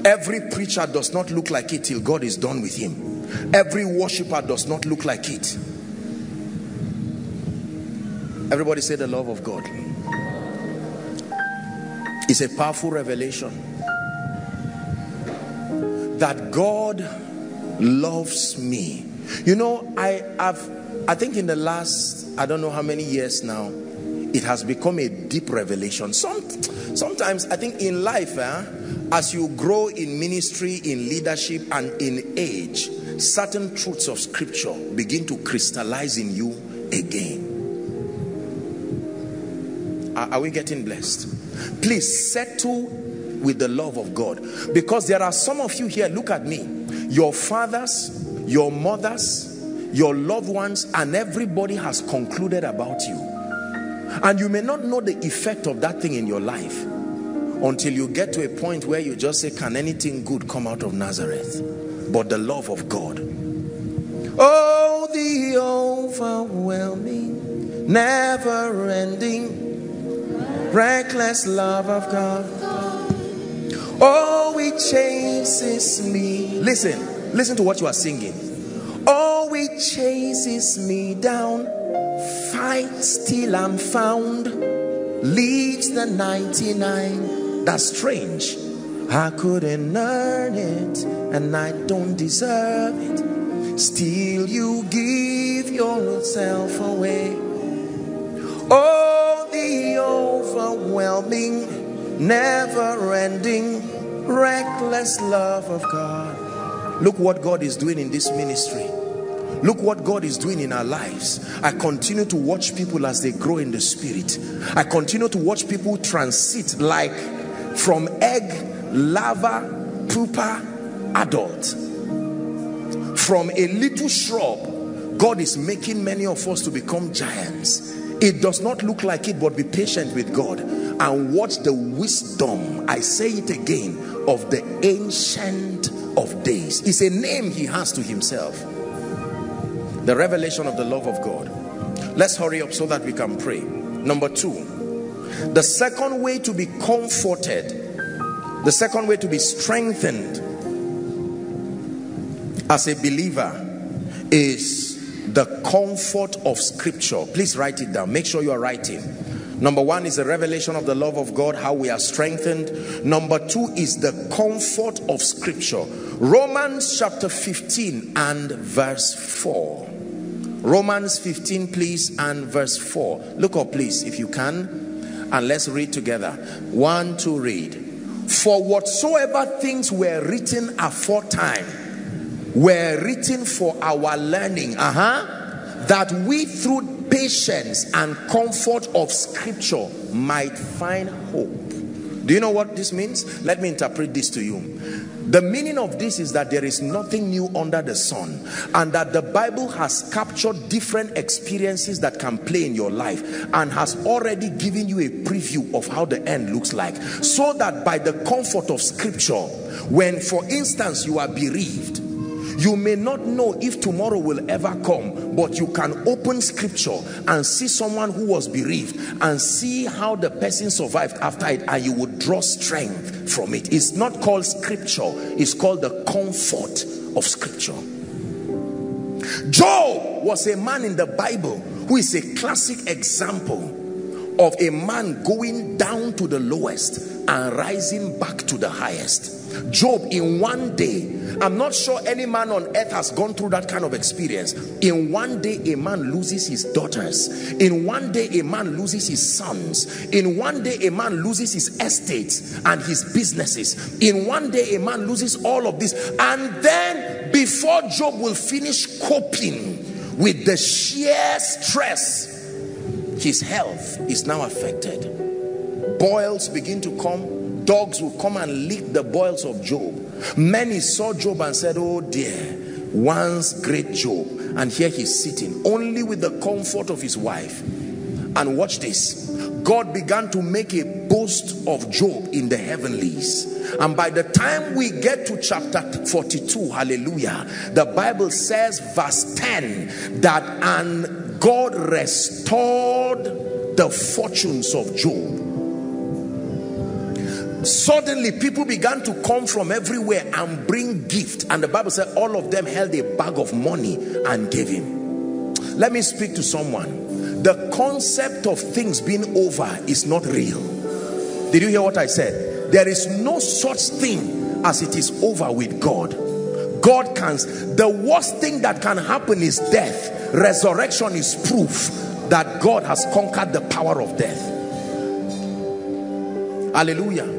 Every preacher does not look like it till God is done with him. Every worshiper does not look like it. Everybody say the love of God. It's a powerful revelation that God loves me. You know, I have, I think in the last, I don't know how many years now, it has become a deep revelation. Some, sometimes I think in life, eh, as you grow in ministry, in leadership, and in age, certain truths of scripture begin to crystallize in you again. Are, are we getting blessed? Please settle with the love of God, because there are some of you here, look at me, your fathers, your mothers, your loved ones, and everybody has concluded about you, and you may not know the effect of that thing in your life until you get to a point where you just say, can anything good come out of Nazareth but the love of God? Oh, the overwhelming, never-ending, reckless love of God. Oh, it chases me. Listen, Listen to what you are singing. Oh, he chases me down, fights till I'm found, leaves the ninety-nine. That's strange. I couldn't earn it and I don't deserve it. Still you give yourself away. Oh, the overwhelming, never-ending, reckless love of God. Look what God is doing in this ministry. Look what God is doing in our lives. I continue to watch people as they grow in the spirit. I continue to watch people transit like from egg, lava, pooper, adult. From a little shrub, God is making many of us to become giants. It does not look like it, but be patient with God and watch the wisdom, I say it again, of the Ancient of Days. It's a name he has to himself. The revelation of the love of God. Let's hurry up so that we can pray. Number two, the second way to be comforted, the second way to be strengthened as a believer is the comfort of scripture. Please write it down. Make sure you are writing. Number one is the revelation of the love of God, how we are strengthened. Number two is the comfort of scripture. Romans chapter fifteen and verse four. Romans fifteen, please, and verse four. Look up, please, if you can. And let's read together. One, two, read. For whatsoever things were written aforetime were written for our learning, uh-huh, that we through patience and comfort of scripture might find hope. Do you know what this means? Let me interpret this to you. The meaning of this is that there is nothing new under the sun, and that the Bible has captured different experiences that can play in your life and has already given you a preview of how the end looks like, so that by the comfort of scripture, when for instance you are bereaved, you may not know if tomorrow will ever come, but you can open scripture and see someone who was bereaved and see how the person survived after it, and you would draw strength from it. It's not called scripture, it's called the comfort of scripture. Job was a man in the Bible who is a classic example of a man going down to the lowest and rising back to the highest. Job, in one day, I'm not sure any man on earth has gone through that kind of experience. In one day, a man loses his daughters. In one day, a man loses his sons. In one day, a man loses his estates and his businesses. In one day, a man loses all of this. And then, before Job will finish coping with the sheer stress, his health is now affected. Boils begin to come. Dogs will come and lick the boils of Job. Many saw Job and said, oh dear, once great Job, and here he's sitting only with the comfort of his wife. And watch this. God began to make a boast of Job in the heavenlies. And by the time we get to chapter forty-two, hallelujah, the Bible says, verse ten, that an God restored the fortunes of Job. Suddenly, people began to come from everywhere and bring gift. And the Bible said all of them held a bag of money and gave him. Let me speak to someone. The concept of things being over is not real. Did you hear what I said? There is no such thing as it is over with God. God can, the worst thing that can happen is death. Resurrection is proof that God has conquered the power of death. Hallelujah.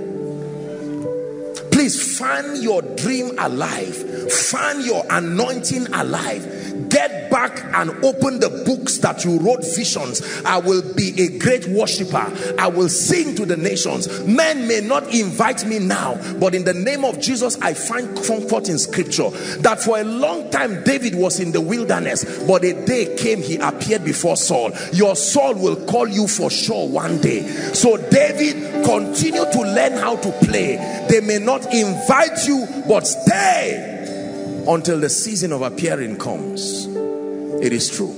Please fan your dream alive. Fan your anointing alive. Get back and open the books that you wrote, visions. I will be a great worshiper. I will sing to the nations. Men may not invite me now, but in the name of Jesus, I find comfort in scripture. That for a long time, David was in the wilderness, but a day came, he appeared before Saul. Your Saul will call you for sure one day. So David, continue to learn how to play. They may not invite you, but stay until the season of appearing comes. It is true.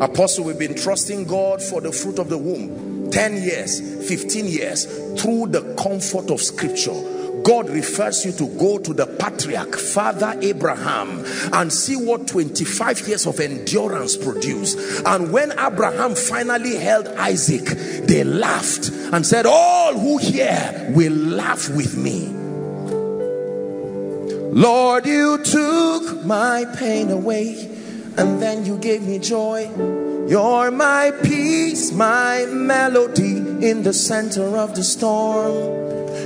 Apostle, we've been trusting God for the fruit of the womb ten years, fifteen years, through the comfort of scripture. God refers you to go to the patriarch, Father Abraham, and see what twenty-five years of endurance produced. And when Abraham finally held Isaac, they laughed and said, all who hear will laugh with me. Lord, you took my pain away, and then you gave me joy. You're my peace, my melody in the center of the storm.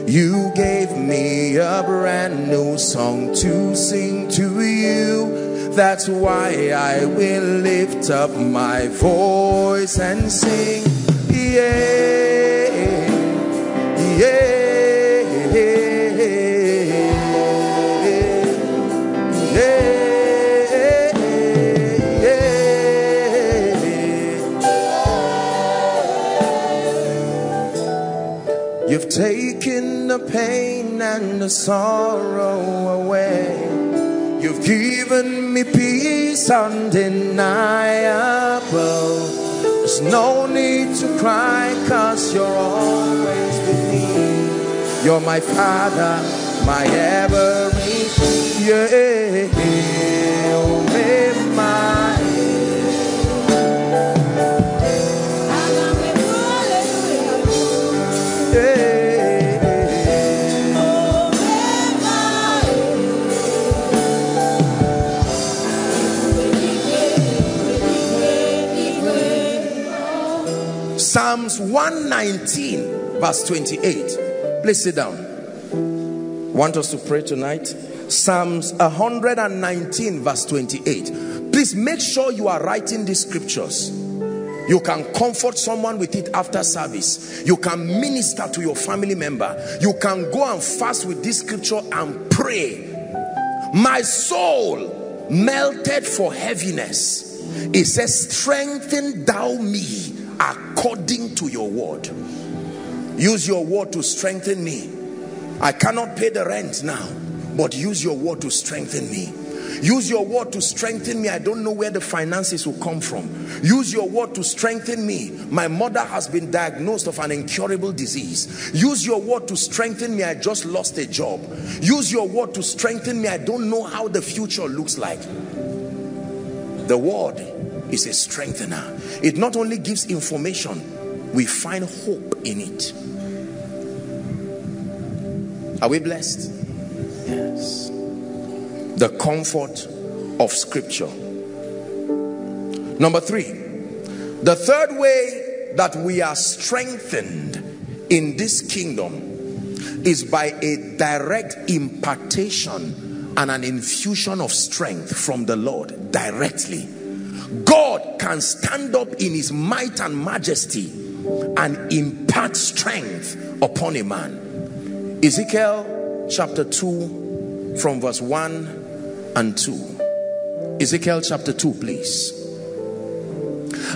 You gave me a brand new song to sing to you. That's why I will lift up my voice and sing. Yeah, yeah. You've taken the pain and the sorrow away. You've given me peace undeniable. There's no need to cry, 'cause you're always with me. You're my Father, my everything. Yeah, oh, my. Psalms one nineteen verse twenty-eight. Please sit down. Want us to pray tonight? Psalms one nineteen verse twenty-eight. Please make sure you are writing these scriptures. You can comfort someone with it after service. You can minister to your family member. You can go and fast with this scripture and pray. My soul melted for heaviness. It says, strengthen thou me according to your word. Use your word to strengthen me. I cannot pay the rent now, but use your word to strengthen me. Use your word to strengthen me. I don't know where the finances will come from. Use your word to strengthen me. My mother has been diagnosed of an incurable disease. Use your word to strengthen me. I just lost a job. Use your word to strengthen me. I don't know how the future looks like. The word is a strengthener. It not only gives information, we find hope in it. Are we blessed? Yes. The comfort of scripture. Number three, the third way that we are strengthened in this kingdom is by a direct impartation and an infusion of strength from the Lord directly. God can stand up in his might and majesty and impart strength upon a man. Ezekiel chapter two from verse one and two. Ezekiel chapter two, please.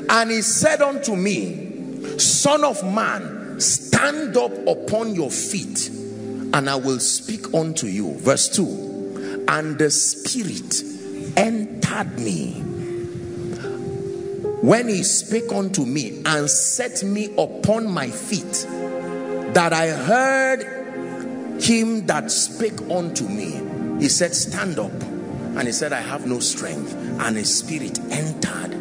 And he said unto me, Son of man, stand up upon your feet, and I will speak unto you. Verse two. And the Spirit entered me when he spake unto me, and set me upon my feet, that I heard him that spake unto me. He said, stand up. And he said, I have no strength. And his Spirit entered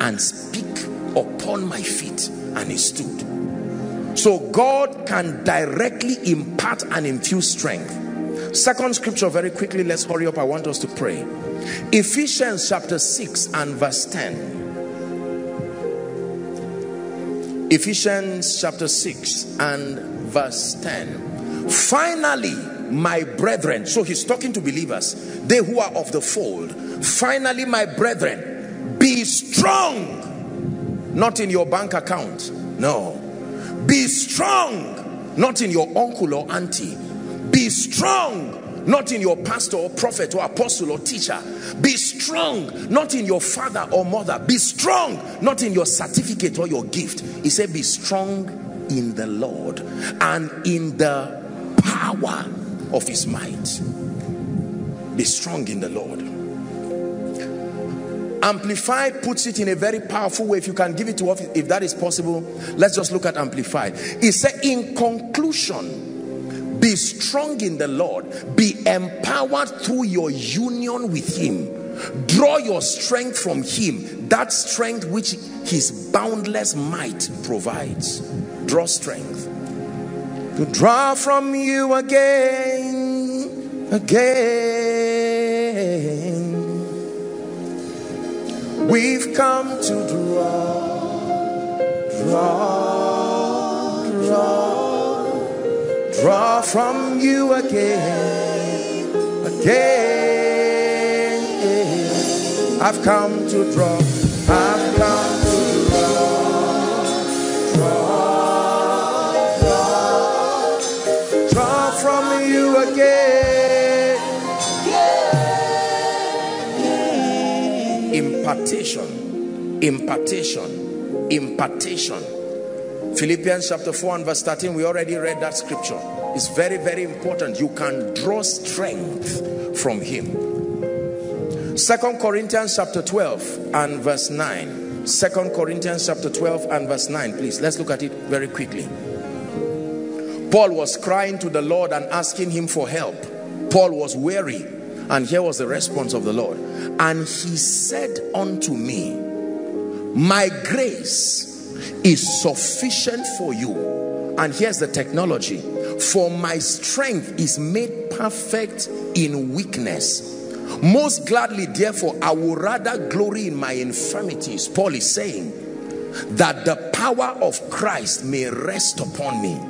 and spake upon my feet, and he stood. So God can directly impart and infuse strength. Second scripture, very quickly, let's hurry up. I want us to pray. Ephesians chapter six and verse ten. Ephesians chapter six and verse ten. Finally, my brethren. So he's talking to believers, they who are of the fold. Finally, my brethren, be strong, not in your bank account. No. Be strong, not in your uncle or auntie. Be strong, not in your pastor or prophet or apostle or teacher. Be strong, not in your father or mother. Be strong, not in your certificate or your gift. He said, be strong in the Lord and in the power of his might. Be strong in the Lord. Amplified puts it in a very powerful way. If you can give it to us, if that is possible, let's just look at Amplified. He said, in conclusion, Be strong in the Lord. Be empowered through your union with him. Draw your strength from him, that strength which his boundless might provides. Draw strength. To draw from you again, again. We've come to draw, draw, draw, draw from you again, again. I've come to draw, I've come to draw, draw. Impartation, impartation, impartation. Philippians chapter four and verse thirteen, we already read that scripture. It's very, very important. You can draw strength from him. Second Corinthians chapter twelve and verse nine. Second Corinthians chapter twelve and verse nine, please. Let's look at it very quickly. Paul was crying to the Lord and asking him for help. Paul was weary. And here was the response of the Lord. And he said unto me, my grace is sufficient for you. And here's the technology. For my strength is made perfect in weakness. Most gladly, therefore, I will rather glory in my infirmities. Paul is saying that the power of Christ may rest upon me.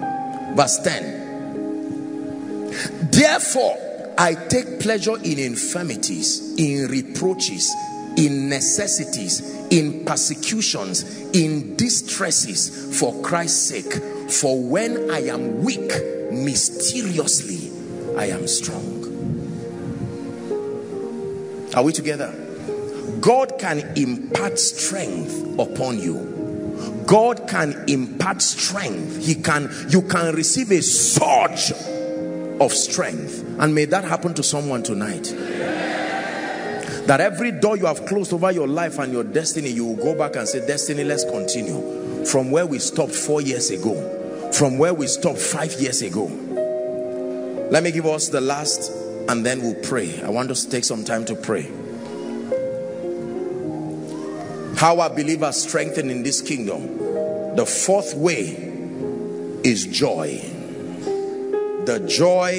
Verse ten. Therefore, I take pleasure in infirmities, in reproaches, in necessities, in persecutions, in distresses, for Christ's sake. For when I am weak, mysteriously I am strong. Are we together? God can impart strength upon you. God can impart strength. He can, you can receive a surge of strength, and may that happen to someone tonight. Amen. That every door you have closed over your life and your destiny, you will go back and say, destiny, let's continue from where we stopped four years ago, from where we stopped five years ago. Let me give us the last and then we'll pray. I want us to take some time to pray. How our believers strengthen in this kingdom. The fourth way is joy. The joy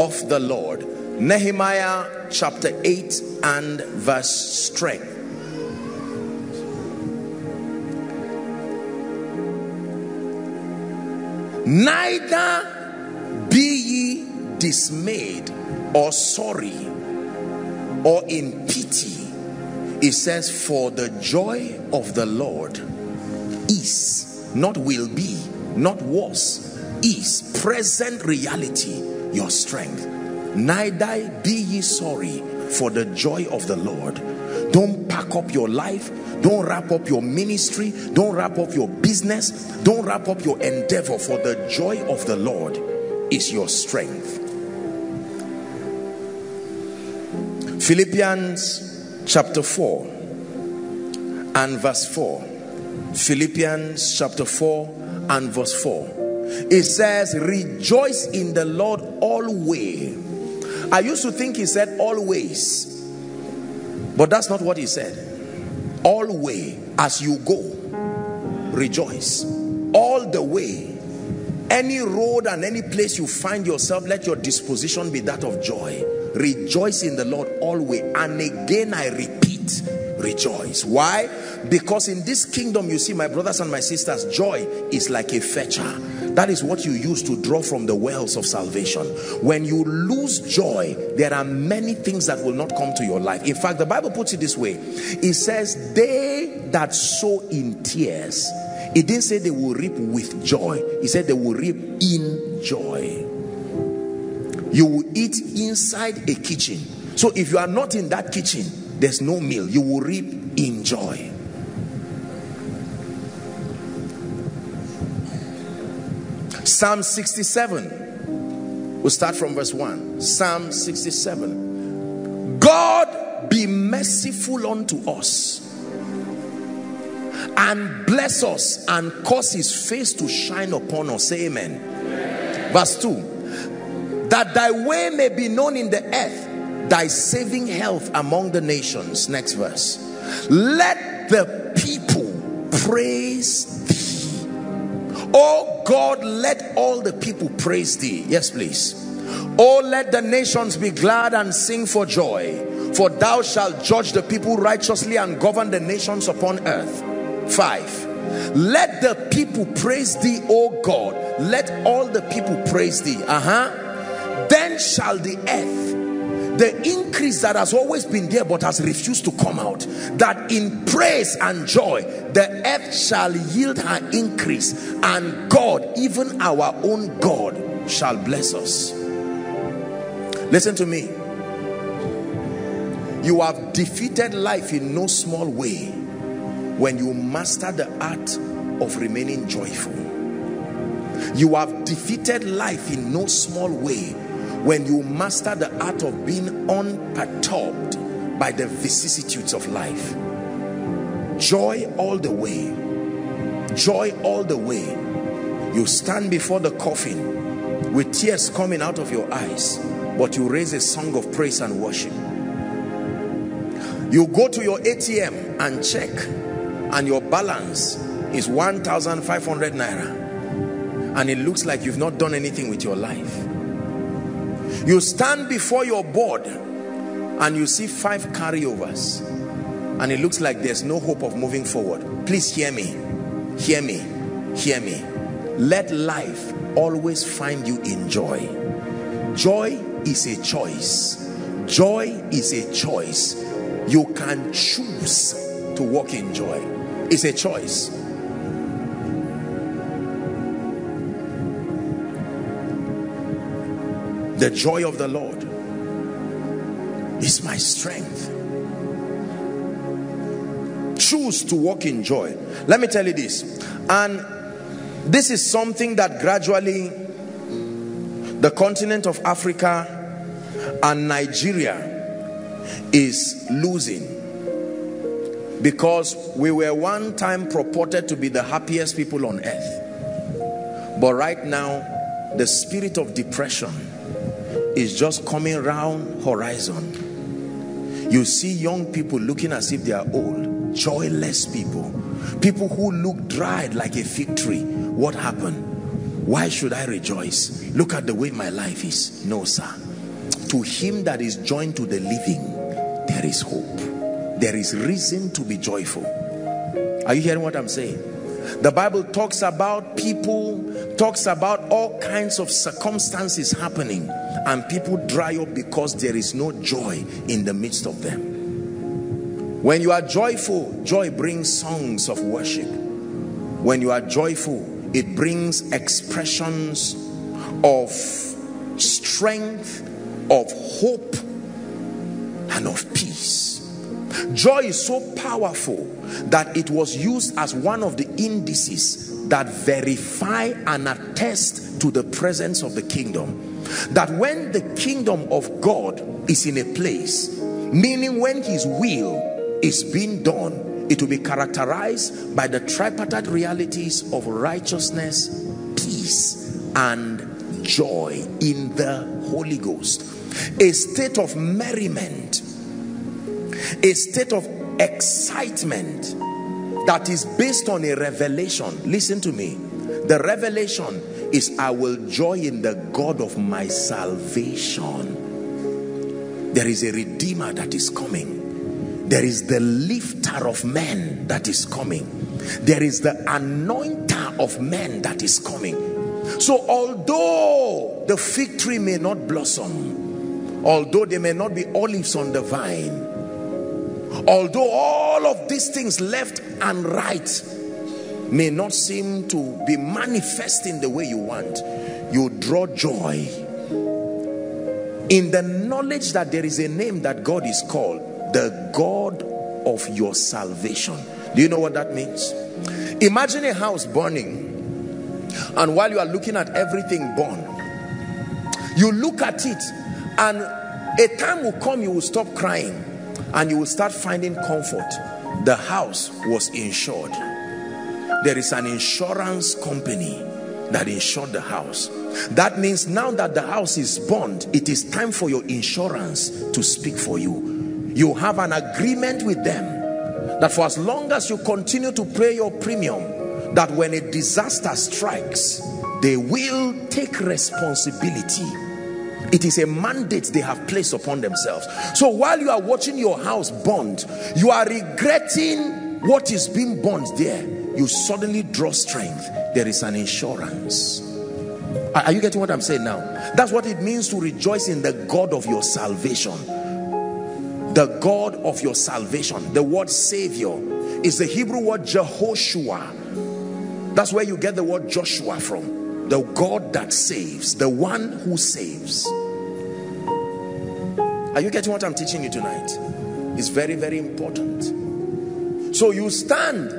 of the Lord. Nehemiah chapter eight and verse strength. Neither be ye dismayed or sorry or in pity. It says, for the joy of the Lord is, not will be, not was, is, present reality, your strength. Neither be ye sorry, for the joy of the Lord. Don't pack up your life. Don't wrap up your ministry. Don't wrap up your business. Don't wrap up your endeavor, for the joy of the Lord is your strength. Philippians chapter four and verse four. Philippians chapter four and verse four. It says, rejoice in the Lord always. I used to think he said always, but that's not what he said. Always, as you go, rejoice. All the way, any road and any place you find yourself, let your disposition be that of joy. Rejoice in the Lord always. And again I repeat, rejoice. Why? Because in this kingdom, you see, my brothers and my sisters, joy is like a fetcher. That is what you use to draw from the wells of salvation. When you lose joy, there are many things that will not come to your life. In fact, the Bible puts it this way. It says, they that sow in tears. It didn't say they will reap with joy. It said they will reap in joy. You will eat inside a kitchen. So if you are not in that kitchen, there's no meal. You will reap in joy. Psalm sixty-seven. We'll start from verse one. Psalm sixty-seven. God be merciful unto us, and bless us, and cause his face to shine upon us. Say amen. Amen. Verse two. that thy way may be known in the earth, thy saving health among the nations. Next verse. Let the people praise thee. Oh God, let all the people praise thee. Yes, please. Oh, let the nations be glad and sing for joy. For thou shalt judge the people righteously and govern the nations upon earth. Five. Let the people praise thee, O God. Let all the people praise thee. Uh-huh. Then shall the earth, the increase that has always been there but has refused to come out, that in praise and joy, the earth shall yield her increase, and God, even our own God, shall bless us. Listen to me. You have defeated life in no small way when you master the art of remaining joyful. You have defeated life in no small way when you master the art of being unperturbed by the vicissitudes of life. Joy all the way. Joy all the way. You stand before the coffin with tears coming out of your eyes, but you raise a song of praise and worship. You go to your A T M and check, and your balance is one thousand five hundred naira, and it looks like you've not done anything with your life. You stand before your board and you see five carryovers, and it looks like there's no hope of moving forward. Please hear me, hear me, hear me. Let life always find you in joy. Joy is a choice. Joy is a choice. You can choose to walk in joy. It's a choice. The joy of the Lord is my strength. Choose to walk in joy. Let me tell you this, and this is something that gradually the continent of Africa and Nigeria is losing, because we were one time purported to be the happiest people on earth, but right now the spirit of depression is just coming round horizon. You see young people looking as if they are old, joyless people, people who look dried like a fig tree. What happened? Why should I rejoice? Look at the way my life is. No, sir. To him that is joined to the living, there is hope. There is reason to be joyful. Are you hearing what I'm saying? The Bible talks about people, talks about all kinds of circumstances happening, and people dry up because there is no joy in the midst of them. When you are joyful, joy brings songs of worship. When you are joyful, it brings expressions of strength, of hope, and of peace. Joy is so powerful that it was used as one of the indices that verify and attest to the presence of the kingdom. That when the kingdom of God is in a place, meaning when his will is being done, it will be characterized by the tripartite realities of righteousness, peace, and joy in the Holy Ghost. A state of merriment, a state of excitement that is based on a revelation. Listen to me. The revelation is, I will joy in the God of my salvation. There is a Redeemer that is coming. There is the lifter of men that is coming. There is the anointer of men that is coming. So although the fig tree may not blossom, although there may not be olives on the vine, although all of these things left and right may not seem to be manifesting the way you want, you draw joy in the knowledge that there is a name that God is called, the God of your salvation. Do you know what that means? Imagine a house burning, and while you are looking at everything born, you look at it, and a time will come you will stop crying and you will start finding comfort. The house was insured. There is an insurance company that insured the house. That means now that the house is bond, it is time for your insurance to speak for you. You have an agreement with them that for as long as you continue to pay your premium, that when a disaster strikes, they will take responsibility. It is a mandate they have placed upon themselves. So while you are watching your house bond, you are regretting what is being burned there. You suddenly draw strength. There is an insurance. Are you getting what I'm saying now? That's what it means to rejoice in the God of your salvation. The God of your salvation. The word Savior is the Hebrew word Jehoshua. That's where you get the word Joshua from. The God that saves, the one who saves. Are you getting what I'm teaching you tonight? It's very, very important. So you stand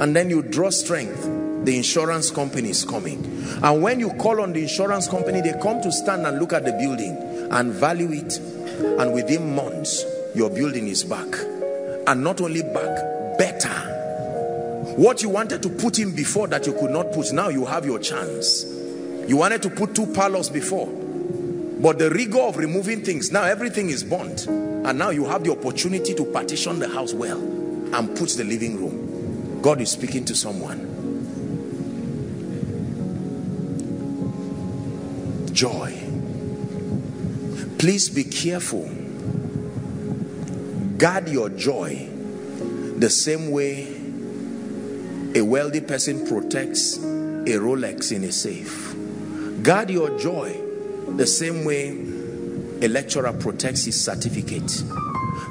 and then you draw strength. The insurance company is coming. And when you call on the insurance company, they come to stand and look at the building and value it. And within months, your building is back. And not only back, better. What you wanted to put in before that you could not put, now you have your chance. You wanted to put two parlors before, but the rigor of removing things, now everything is burnt, and now you have the opportunity to partition the house well and put the living room. God is speaking to someone. Joy. Please be careful. Guard your joy the same way a wealthy person protects a Rolex in a safe. Guard your joy the same way a lecturer protects his certificate.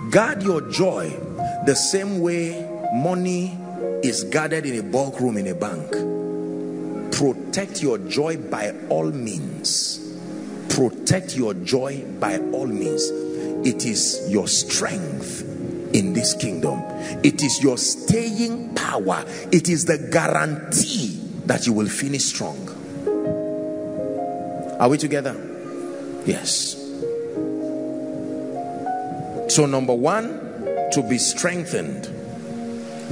Guard your joy the same way money is guarded in a bulk room in a bank. Protect your joy by all means. Protect your joy by all means. It is your strength in this kingdom. It is your staying power. It is the guarantee that you will finish strong. Are we together? Yes. So number one, to be strengthened,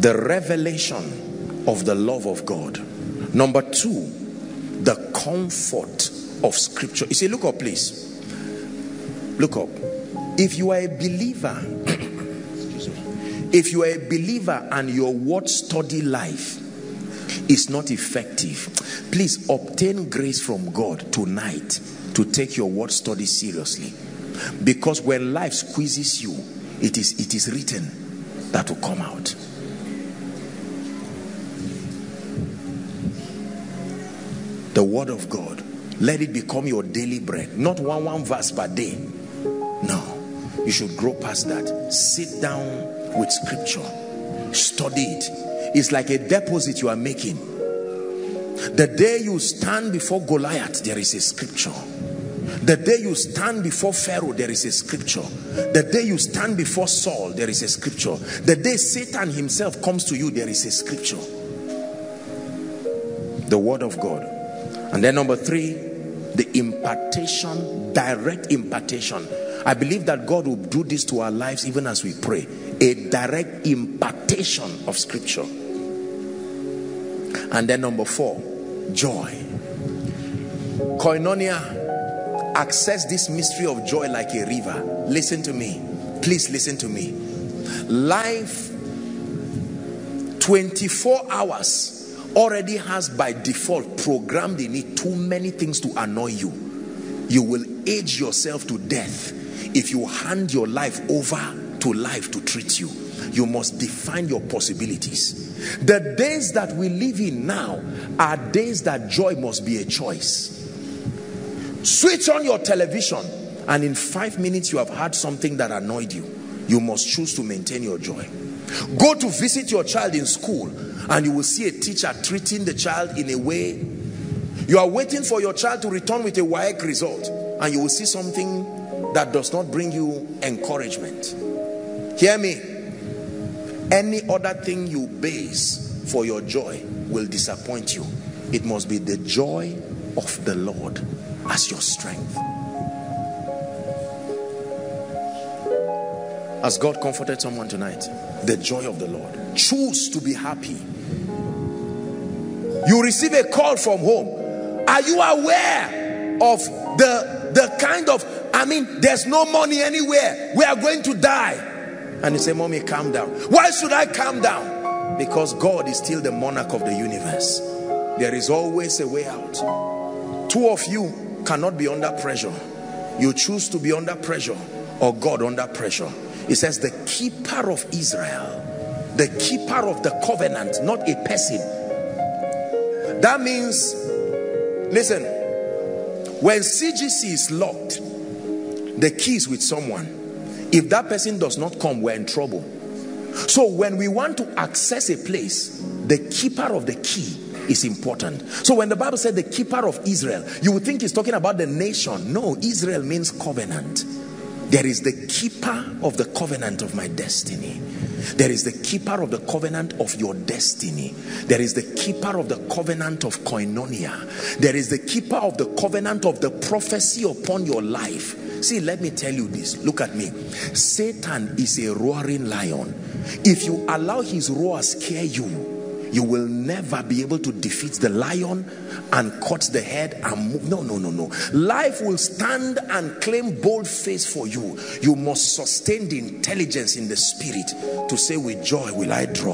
the revelation of the love of God. Number two, the comfort of scripture. You see, look up please. Look up. If you are a believer, if you are a believer and your word study life is not effective, please obtain grace from God tonight to take your word study seriously. Because when life squeezes you, it is, it is written that will come out. The word of God, let it become your daily bread. Not one, one verse per day. No, you should grow past that. Sit down with scripture, study it. It's like a deposit you are making. The day you stand before Goliath, there is a scripture. The day you stand before Pharaoh, there is a scripture. The day you stand before Saul, there is a scripture. The day Satan himself comes to you, there is a scripture. The word of God. And then number three, the impartation, direct impartation. I believe that God will do this to our lives even as we pray. A direct impartation of scripture. And then number four, joy. Koinonia, access this mystery of joy like a river. Listen to me. Please listen to me. Life, twenty-four hours already has by default programmed in it too many things to annoy you. You will age yourself to death if you hand your life over to life to treat you. You must define your possibilities. The days that we live in now are days that joy must be a choice. Switch on your television and in five minutes you have had something that annoyed you. You must choose to maintain your joy. Go to visit your child in school and you will see a teacher treating the child in a way. You are waiting for your child to return with a WAEC result and you will see something that does not bring you encouragement. Hear me. Any other thing you base for your joy will disappoint you. It must be the joy of the Lord as your strength. Has God comforted someone tonight? The joy of the Lord. Choose to be happy. You receive a call from home. Are you aware of the, the kind of, I mean, there's no money anywhere. We are going to die. And you say, Mommy, calm down. Why should I calm down? Because God is still the monarch of the universe. There is always a way out. Two of you cannot be under pressure. You choose to be under pressure or God under pressure. It says the keeper of Israel, the keeper of the covenant, not a person. That means, listen, when C G C is locked, the key is with someone. If that person does not come, we're in trouble. So when we want to access a place, the keeper of the key is important. So when the Bible said the keeper of Israel, you would think it's talking about the nation. No, Israel means covenant. There is the keeper of the covenant of my destiny. There is the keeper of the covenant of your destiny. There is the keeper of the covenant of Koinonia. There is the keeper of the covenant of the prophecy upon your life. See, let me tell you this. Look at me. Satan is a roaring lion. If you allow his roar scare you, you will never be able to defeat the lion and cut the head and move. No, no, no, no. Life will stand and claim bold face for you. You must sustain the intelligence in the spirit to say, with joy will I draw.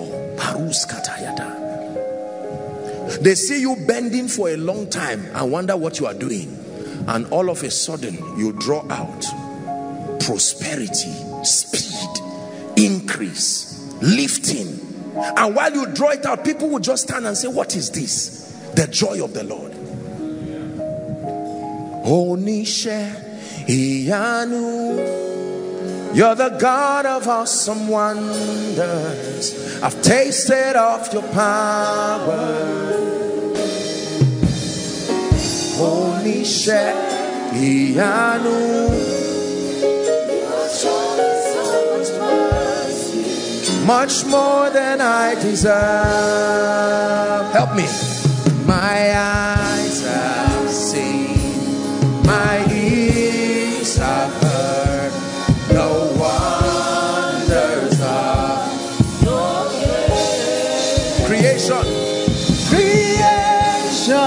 They see you bending for a long time and wonder what you are doing. And all of a sudden, you draw out prosperity, speed, increase, lifting. And while you draw it out, people will just stand and say, what is this? The joy of the Lord. You're the God of awesome wonders. I've tasted of your power. Much more than I deserve. Help me. My eyes have seen, my ears have heard, the wonders of your creation. Creation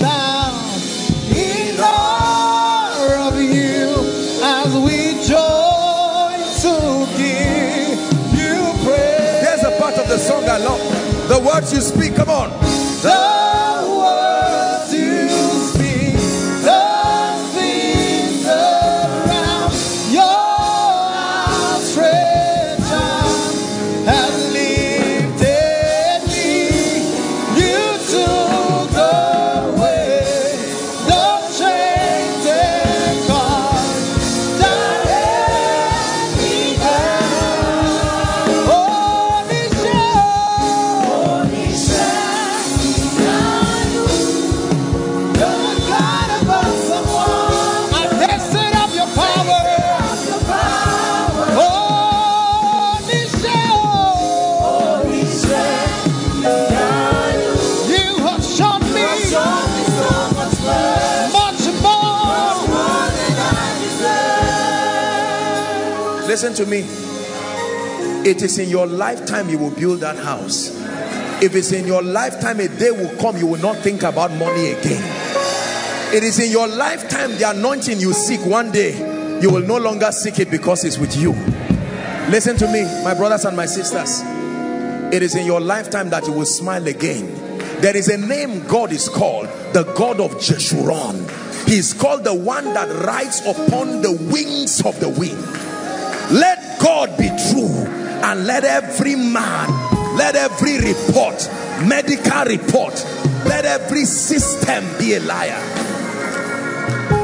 bound in awe of you as we join to give you praise. There's a part of the song I love. The words you speak, come on. The Listen to me. It is in your lifetime you will build that house. If it's in your lifetime, a day will come you will not think about money again. It is in your lifetime the anointing you seek, one day you will no longer seek it because it's with you. Listen to me, my brothers and my sisters. It is in your lifetime that you will smile again. There is a name God is called, the God of Jeshurun. He is called the one that rides upon the wings of the wind. Let God be true and let every man, let every report, medical report, let every system be a liar.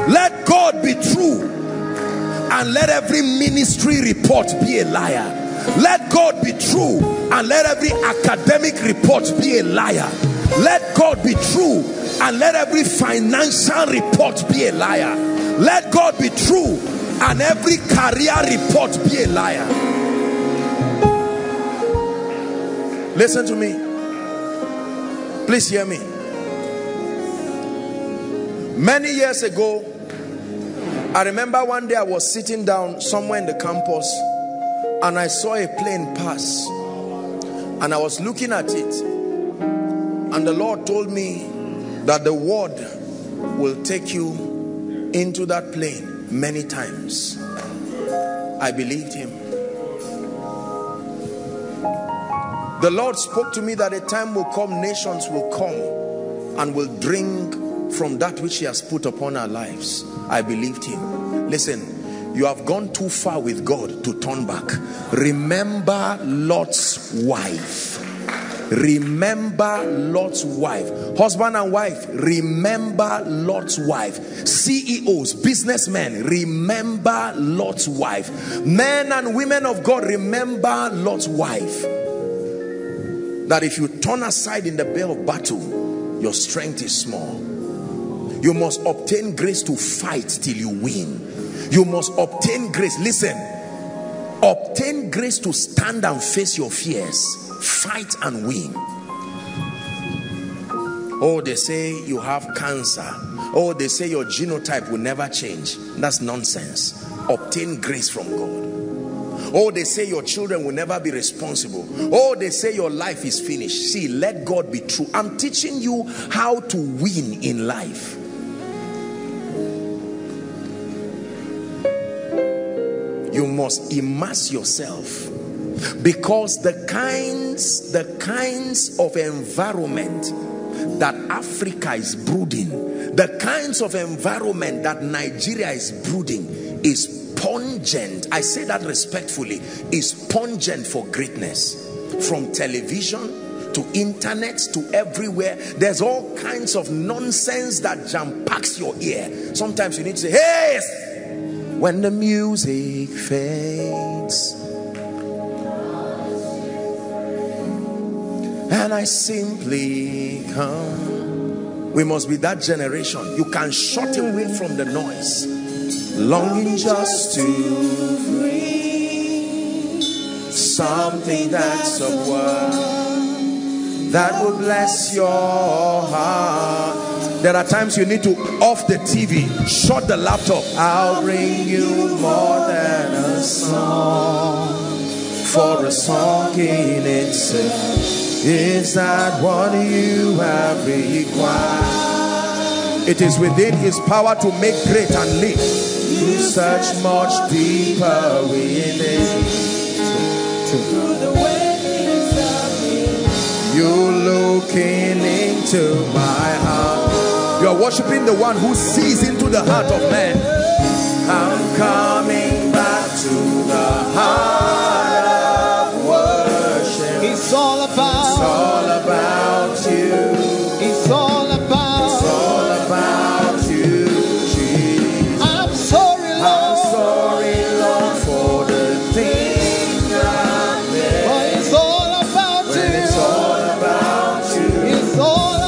Let God be true and let every ministry report be a liar. Let God be true and let every academic report be a liar. Let God be true and let every financial report be a liar. Let God be true and every career report be a liar. Listen to me. Please hear me. Many years ago, I remember one day I was sitting down somewhere in the campus and I saw a plane pass. And I was looking at it. And the Lord told me that the word will take you into that plane many times. I believed him. The Lord spoke to me that a time will come, nations will come and will drink from that which he has put upon our lives. I believed him. Listen, you have gone too far with God to turn back. Remember Lot's wife. Remember Lot's wife. Husband and wife, remember Lot's wife. C E Os, businessmen, remember Lot's wife. Men and women of God, remember Lot's wife. That if you turn aside in the day of battle, your strength is small. You must obtain grace to fight till you win. You must obtain grace. Listen, obtain grace to stand and face your fears. Fight and win. Oh, they say you have cancer. Oh, they say your genotype will never change. That's nonsense. Obtain grace from God. Oh, they say your children will never be responsible. Oh, they say your life is finished. See, let God be true. I'm teaching you how to win in life. You must immerse yourself. Because the kinds, the kinds of environment that Africa is brooding, the kinds of environment that Nigeria is brooding is pungent. I say that respectfully, is pungent for greatness. From television to internet to everywhere, there's all kinds of nonsense that jam packs your ear. Sometimes you need to say, hey, when the music fades, and I simply come. We must be that generation. You can shut away from the noise. Longing just to free something that's a word that will bless your heart. There are times you need to off the T V, shut the laptop. I'll bring you more than a song, for a song in itself is that what you have required. It is within his power to make great and live. You search much deeper within. Through the ways of you, you're looking into my heart. You're worshiping the one who sees into the heart of man. I'm coming back to the heart of worship. It's all about It's all about you. It's all about. It's all about you, Jesus. I'm sorry, Lord. I'm sorry, Lord, for the things I've made. But it's all about you. It's all about you. It's all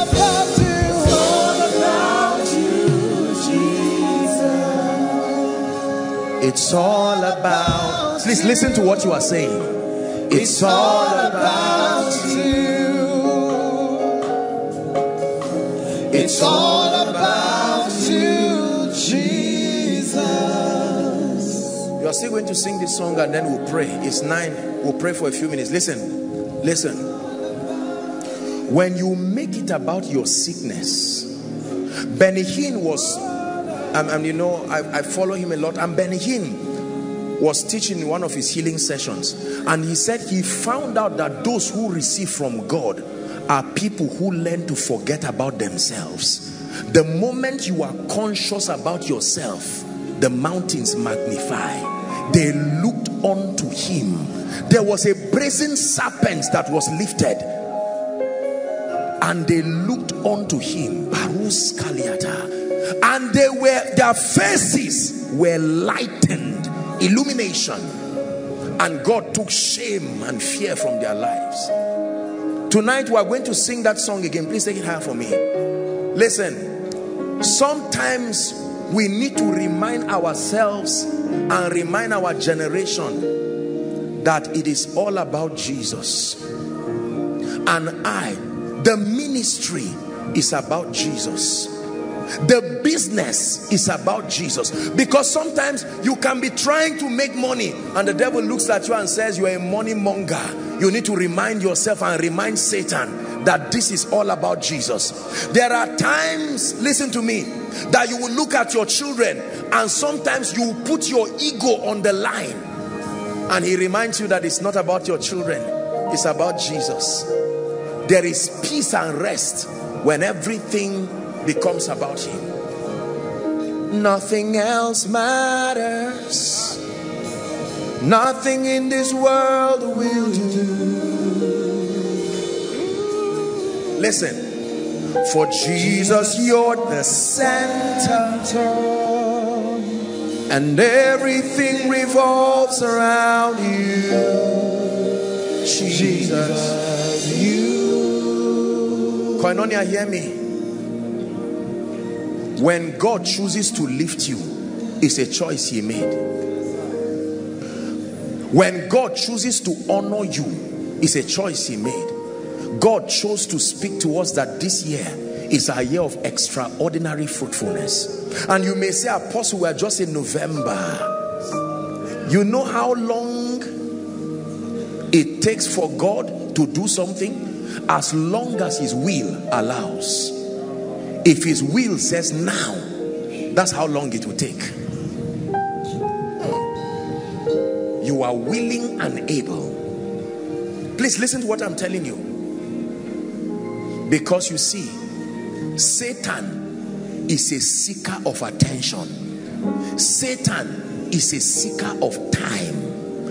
about you. It's all about you, Jesus. It's all about. Please listen to what you are saying. It's, it's all about you. It's all about you, Jesus. You are still going to sing this song and then we'll pray. It's nine. We'll pray for a few minutes. Listen, listen. When you make it about your sickness, Benny Hinn was, and, and you know, I, I follow him a lot. And Benny Hinn was teaching in one of his healing sessions. And he said he found out that those who receive from God are people who learn to forget about themselves. The moment you are conscious about yourself, the mountains magnify. They looked on to him. There was a brazen serpent that was lifted, and they looked on to him. And they were, their faces were lightened, illumination, and God took shame and fear from their lives. Tonight we are going to sing that song again. Please take it higher for me. Listen, sometimes we need to remind ourselves and remind our generation that it is all about Jesus. And I, the ministry is about Jesus. The business is about Jesus. Because sometimes you can be trying to make money and the devil looks at you and says you are a money monger. You need to remind yourself and remind Satan that this is all about Jesus. There are times, listen to me, that you will look at your children and sometimes you put your ego on the line. And he reminds you that it's not about your children, it's about Jesus. There is peace and rest when everything becomes about him. Nothing else matters. Nothing in this world will do. Listen, for Jesus you're the center, and everything revolves around you. Jesus, you. Koinonia, hear me. When God chooses to lift you, it's a choice he made. When God chooses to honor you, it's a choice he made. God chose to speak to us that this year is a year of extraordinary fruitfulness. And you may say, Apostle, we are just in November. You know how long it takes for God to do something? As long as his will allows. If his will says now, that's how long it will take. You are willing and able. Please listen to what I'm telling you. Because you see, Satan is a seeker of attention. Satan is a seeker of time.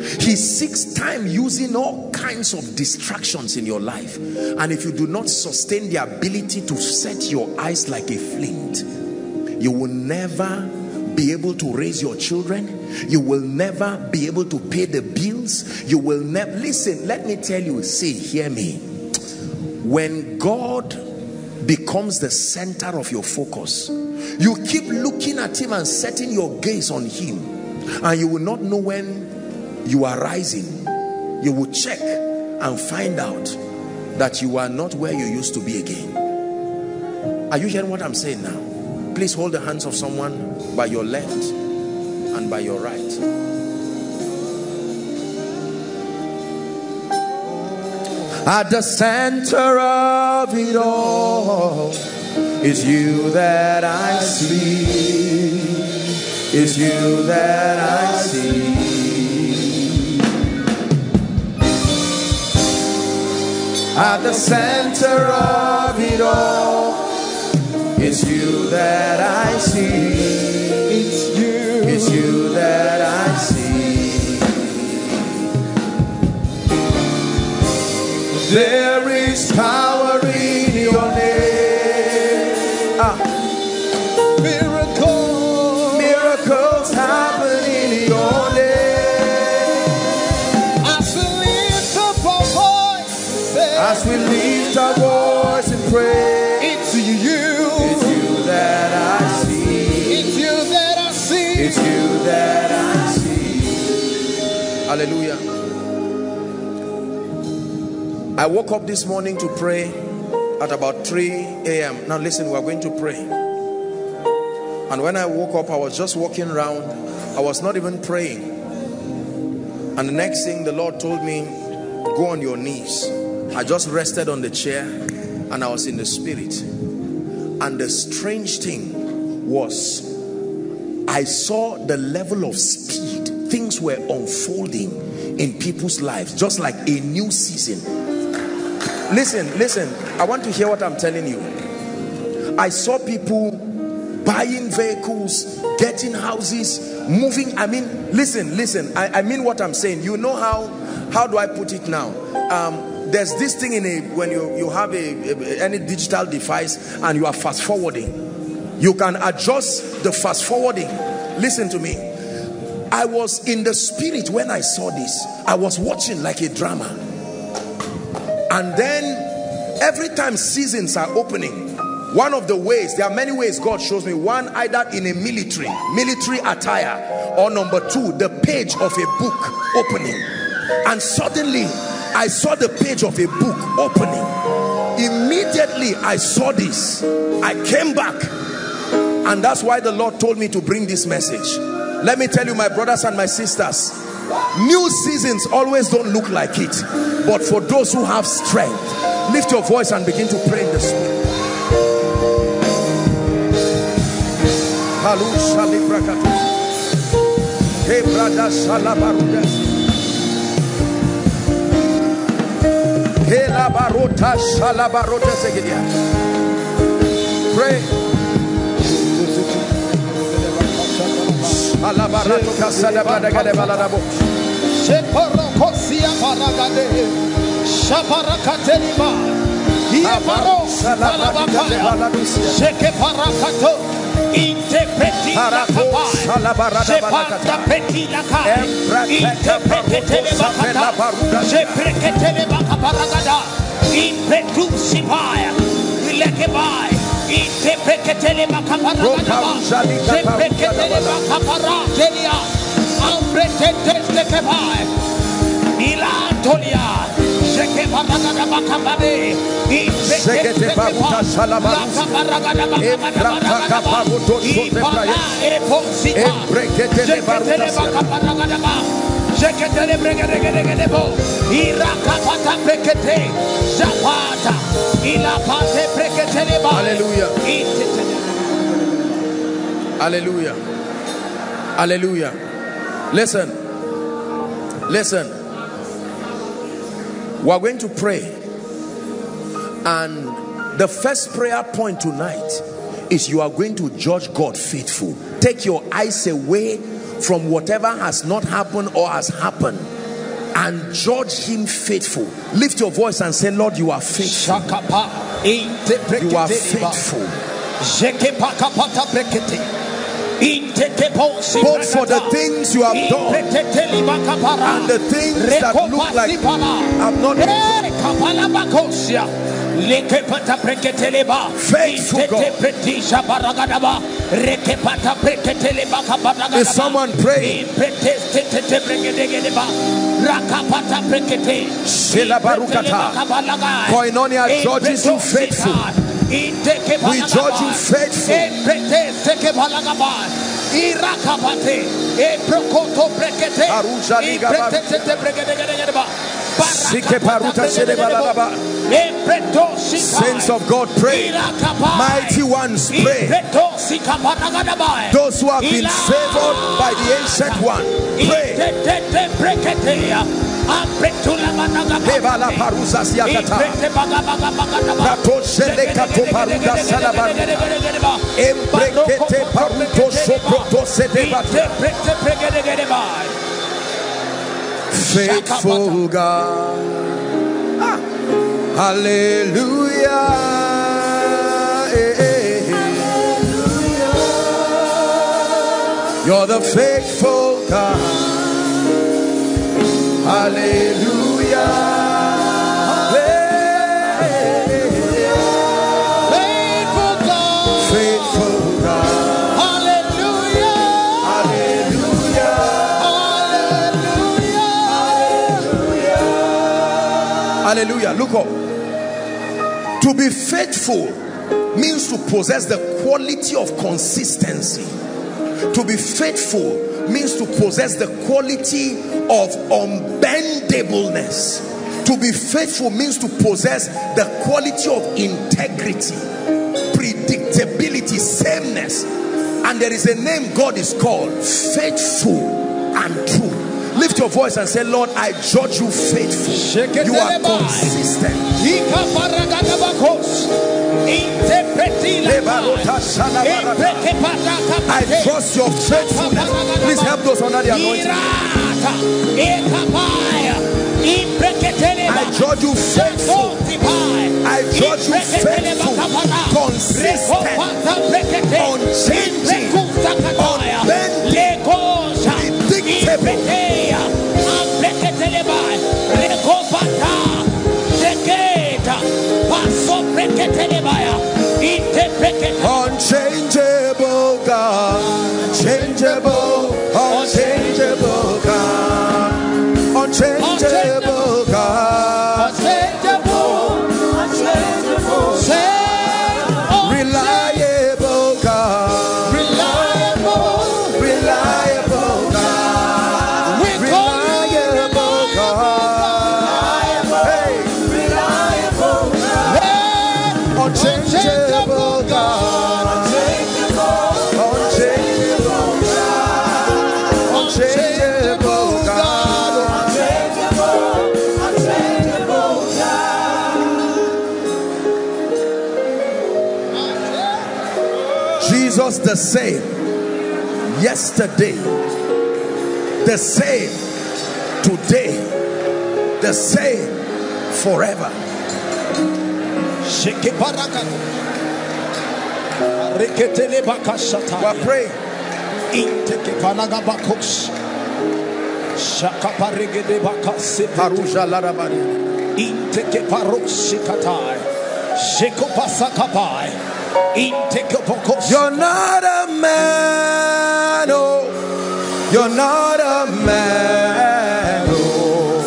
He seeks time using all kinds of distractions in your life. And if you do not sustain the ability to set your eyes like a flint, you will never be able to raise your children. You will never be able to pay the bills. You will never. Listen, let me tell you, see, hear me. When God becomes the center of your focus, you keep looking at him and setting your gaze on him, and you will not know when you are rising. You will check and find out that you are not where you used to be again. Are you hearing what I'm saying now? Please hold the hands of someone by your left and by your right. At the center of it all, it's you that I see. It's you that I see. At the center of it all, it's you that I see. It's you. It's you that I see. There is power in your name. Ah. Miracles, miracles happen in your name. As we lift up our voice, as we lift our voice in prayer. It's you that I see. Hallelujah. I woke up this morning to pray at about three A M Now listen, we are going to pray. And when I woke up, I was just walking around. I was not even praying. And the next thing the Lord told me, go on your knees. I just rested on the chair and I was in the spirit. And the strange thing was, I saw the level of speed things were unfolding in people's lives, just like a new season. Listen, listen, I want to hear what I'm telling you. I saw people buying vehicles, getting houses, moving. I mean, listen, listen, I, I mean what I'm saying. You know how, how do I put it now? Um, there's this thing in a, when you, you have a, a, any digital device and you are fast forwarding. You can adjust the fast forwarding. Listen to me. I was in the spirit when I saw this. I was watching like a drama. And then every time seasons are opening, one of the ways, there are many ways God shows me. One, either in a military, military attire. Or number two, the page of a book opening. And suddenly, I saw the page of a book opening. Immediately, I saw this. I came back. And that's why the Lord told me to bring this message. Let me tell you, my brothers and my sisters, new seasons always don't look like it. But for those who have strength, lift your voice and begin to pray in the spirit. Halusha librakatus. Hebrada salabarudes. Helabarota salabarotes egidia. Pray. Alabarato kasalabada galebaladabo. Sheporokosia paragade. Shaparakateriba. Iaparo salabakaya. Shekeparakato. Interprete Segete Baruta Salabarus, Embraka Baruto Sotebraya, Embrekete Baruta. Seketele bregeregeregerebo, irakapata brekete, zapata, ilapate breketele ba. Hallelujah. Hallelujah. Hallelujah. Listen. Listen. We are going to pray, and the first prayer point tonight is you are going to judge God faithful. Take your eyes away from whatever has not happened or has happened and judge him faithful. Lift your voice and say, Lord, you are faithful. You are faithful. Both for the things you have done and the things that look like I'm not faithful. God, is someone praying? Koinonia judges you faithful. We judge you faithful. Saints of God, pray. Mighty ones, pray. Those who have been favored by the ancient one, pray. Faithful God, ah. Hallelujah. Eh, eh. Hallelujah. You're the faithful God. Hallelujah. Hallelujah. Faithful God. Faithful God. Hallelujah. Hallelujah. Hallelujah. Hallelujah. Hallelujah. Look up. To be faithful means to possess the quality of consistency. To be faithful means to possess the quality of unbendableness. To be faithful means to possess the quality of integrity, predictability, sameness. And there is a name God is called faithful and true. Lift your voice and say, Lord, I judge you faithful. You are consistent. I trust your faithfulness. Please help those under the anointing. I judge you faithful. I judge you faithful. Consistent. Unchanging. Unbending. Predictable. Unchangeable God, unchangeable, unchangeable God, unchangeable God, unchangeable, unchangeable, reliable God, reliable, reliable God, reliable God, hey, reliable God, unchangeable God. Change. the same yesterday, the same today, the same forever. We're praying. You're not a man, oh, you're not a man, oh,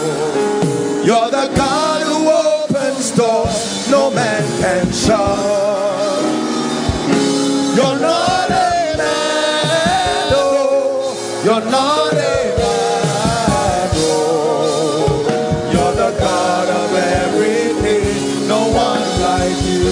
you're the God who opens doors no man can shut. You're not a man, oh, you're not a man, oh, you're the God of everything, no one like you.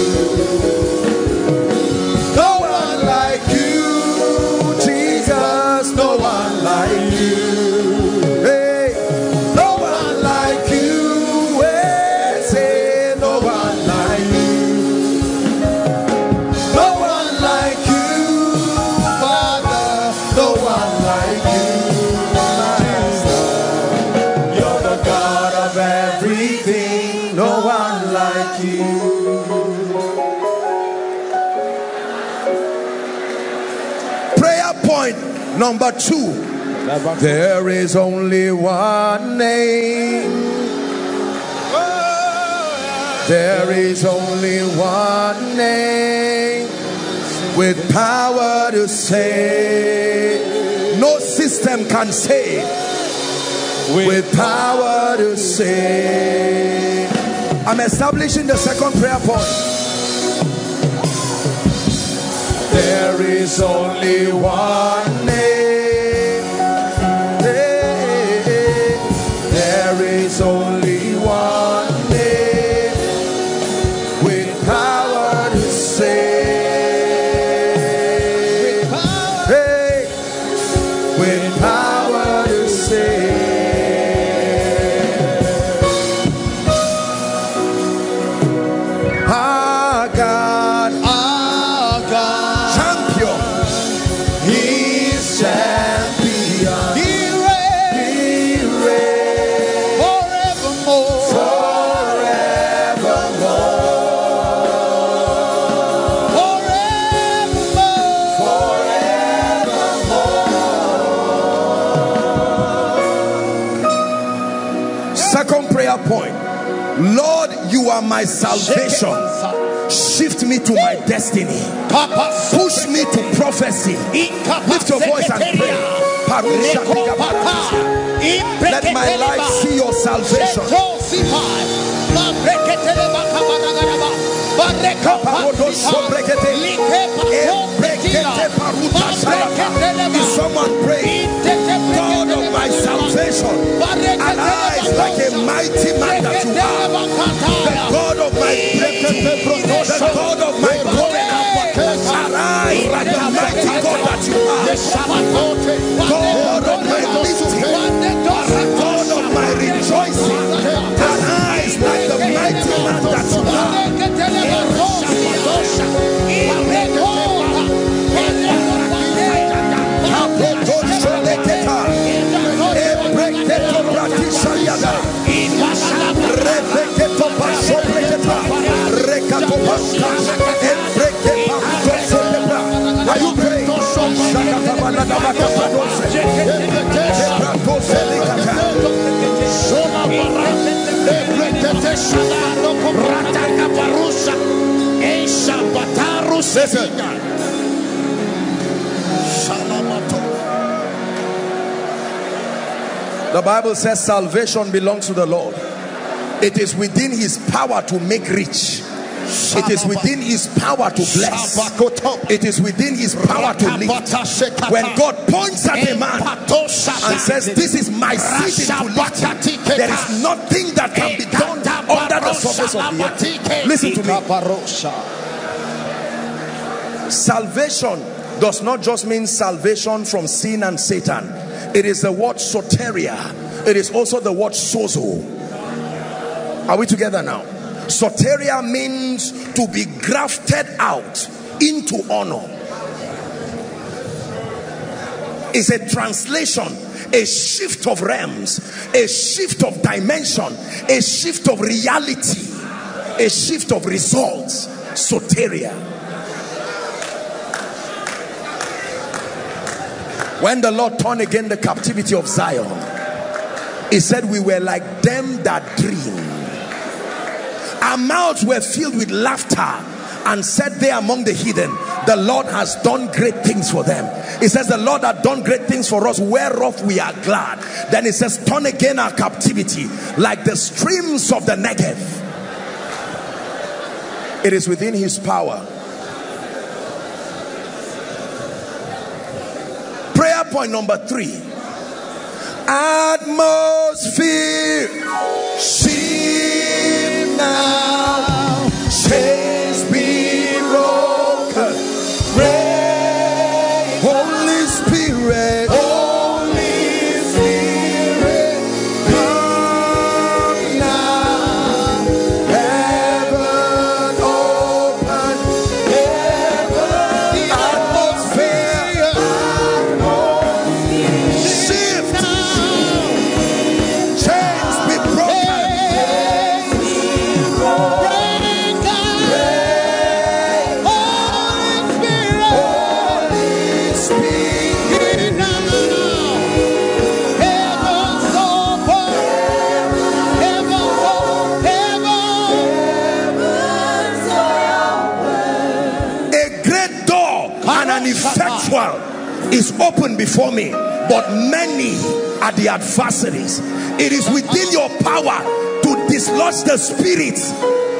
Number two, there is only one name. There is only one name with power to save. No system can save with power to save. I'm establishing the second prayer point. There is only one name. There is only one name with power to save. With power to save. Our God, our God. Lord, you are my salvation. Shift me to my destiny. Push me to prophecy. Lift your voice and pray. Let my life see your salvation. Is someone praying? God of my salvation, arise like a mighty man that you are. The God of my the God of my glory, arise like a mighty God that you are. God of my lifting, God of my rejoicing, arise like the mighty man that you are you praying? The Bible says salvation belongs to the Lord. It is within his power to make rich. It is within his power to bless. It is within his power to lift. When God points at a man and says, this is my season to lift, there is nothing that can be done under the surface of the earth. Listen to me. Salvation does not just mean salvation from sin and Satan. It is the word soteria. It is also the word sozo. Are we together now? Soteria means to be grafted out into honor. is a translation, a shift of realms, a shift of dimension, a shift of reality, a shift of results. Soteria. When the Lord turned again the captivity of Zion, he said we were like them that dream. Our mouths were filled with laughter, and said they among the heathen, the Lord has done great things for them. It says the Lord hath done great things for us, whereof we are glad. Then it says, turn again our captivity like the streams of the Negev. It is within his power. Prayer point number three. Atmosphere. Shift now. Shift. Is open before me, but many are the adversaries. It is within your power to dislodge the spirits,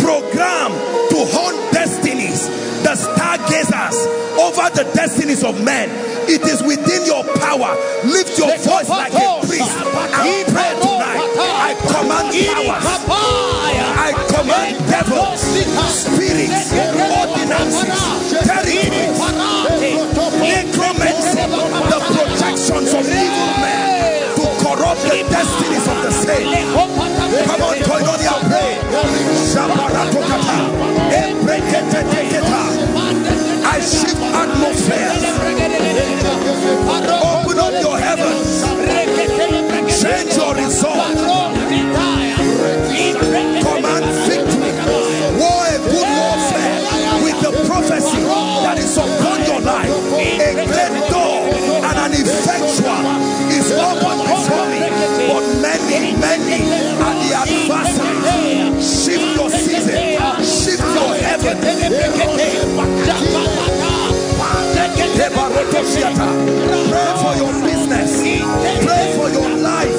program to haunt destinies, the stargazers over the destinies of men. It is within your power. Lift your voice like a priest and pray tonight. I command powers, I command devils, spirits, ordinances, territories, the projections of evil men to corrupt the destinies of the state. Come on, Koinonia, pray. I shift atmospheres. Open up your heavens. Change your result. Command victory. War a good warfare with the prophecy that is upon your life. A great door. Effectual is open before me, but many, many are the adversaries. Shift your season, shift your heaven. Pray for your business, pray for your life,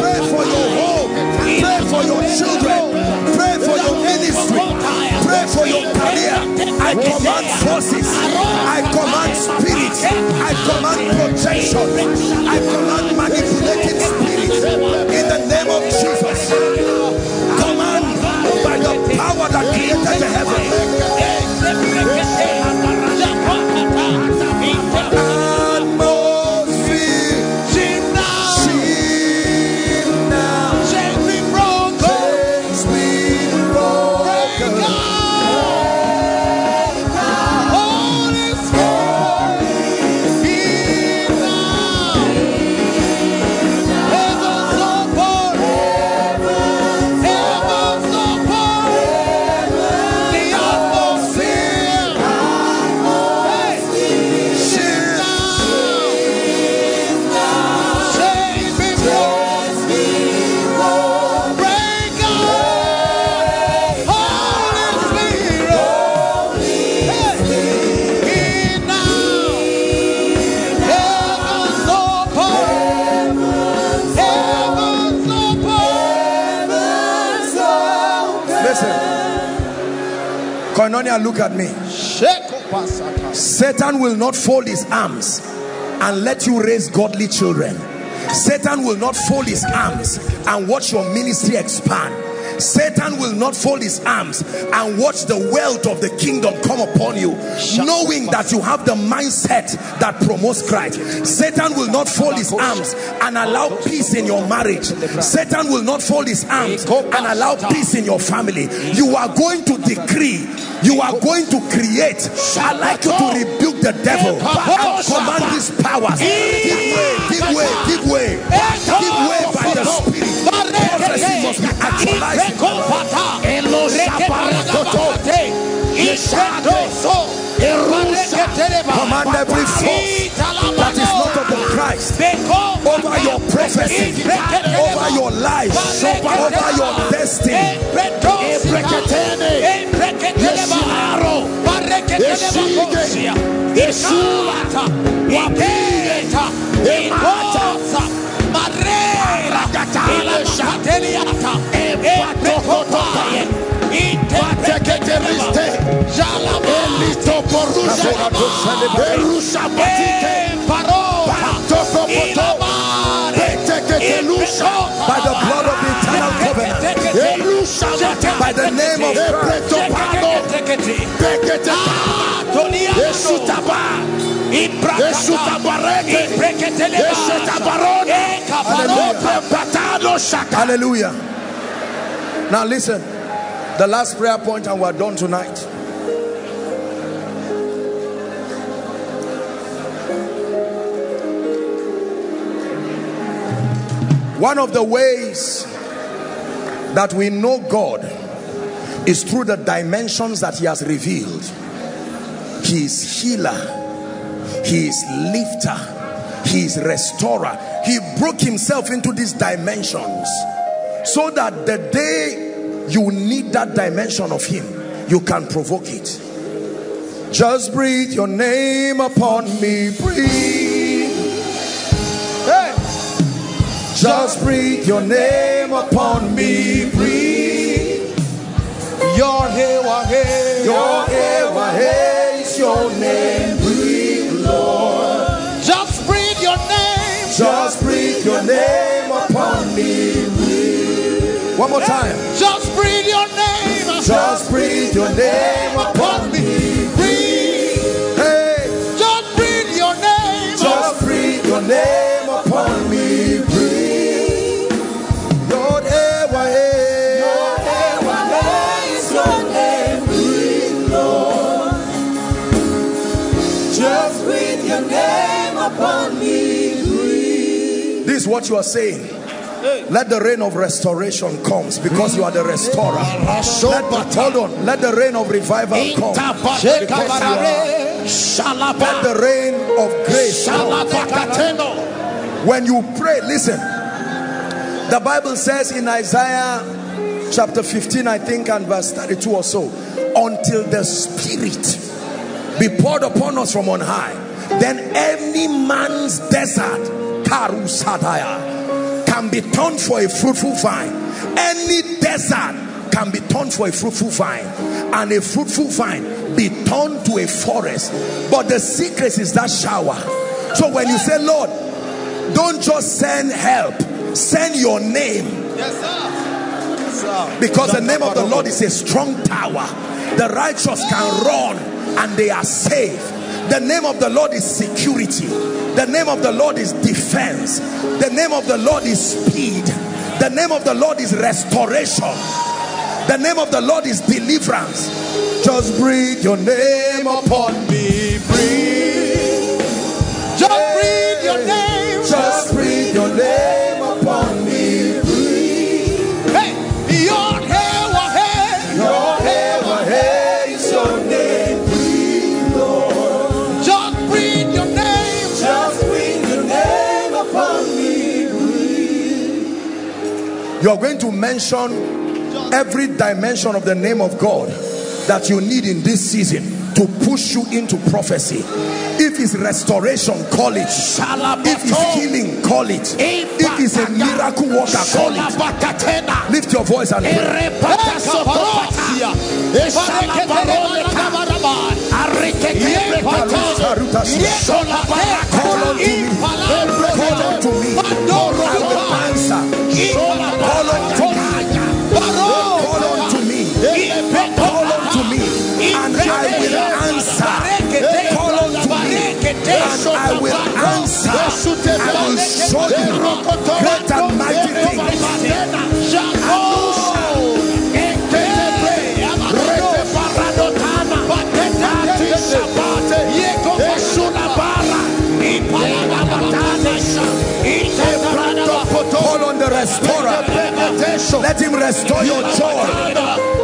pray for your home, pray for your children, pray for your ministry, pray for your career. I command forces, I command spirits, I command projection, I command manipulated spirits in the name of Jesus. Command by the power that created the heaven. Look at me. Satan will not fold his arms and let you raise godly children. Satan will not fold his arms and watch your ministry expand. Satan will not fold his arms and watch the wealth of the kingdom come upon you, knowing that you have the mindset that promotes Christ. Satan will not fold his arms and allow peace in your marriage. Satan will not fold his arms and allow peace in your family. You are going to decree, you are going to create. I'd like you to rebuke the devil and command his powers. and every force that is not of the Christ over your prophecy, over your life, over your destiny. By the blood of the eternal covenant, by the name of Christ. Hallelujah. Now listen, the last prayer point, and we're done tonight. One of the ways that we know God is through the dimensions that he has revealed. He is healer. He is lifter. He is restorer. He broke himself into these dimensions so that the day you need that dimension of him, you can provoke it. Just breathe your name upon me. Breathe. Hey. Just breathe your name upon me, breathe. Your Hewahe, your Hewahe is your name, breathe, Lord. Just breathe your name. Just breathe your name upon me, breathe. One more time. Just breathe your name. Just breathe your name upon me, breathe. Hey. Just breathe your name. Just breathe your name upon me, breathe. This is what you are saying. Let the rain of restoration comes, because you are the restorer. Let, hold on. Let the rain of revival come, because you are. Let the rain of grace come. When you pray, listen. The Bible says in Isaiah chapter fifteen, I think, and verse thirty-two or so, until the Spirit be poured upon us from on high, then any man's desert can be turned for a fruitful vine. Any desert can be turned for a fruitful vine, and a fruitful vine be turned to a forest. But the secret is that shower. So when you say, Lord, don't just send help, send your name. Yes, sir. Yes, sir. Because the name of the Lord is a strong tower. The righteous can run and they are safe. The name of the Lord is security. The name of the Lord is defense. The name of the Lord is speed. The name of the Lord is restoration. The name of the Lord is deliverance. Just breathe your name upon me. Breathe. Just breathe your name. Just breathe your name upon me. Breathe. Hey, your hair, your hair, your hair, your hair is your name. You are going to mention every dimension of the name of God that you need in this season to push you into prophecy. If it's restoration, call it. If it's healing, call it. If it's a miracle worker, call it. Lift your voice and pray. Call unto me, call unto me, call unto me, and I will answer. Call unto me, and I will answer. I will show you great and mighty things. Call on the restorer. Let him restore your joy.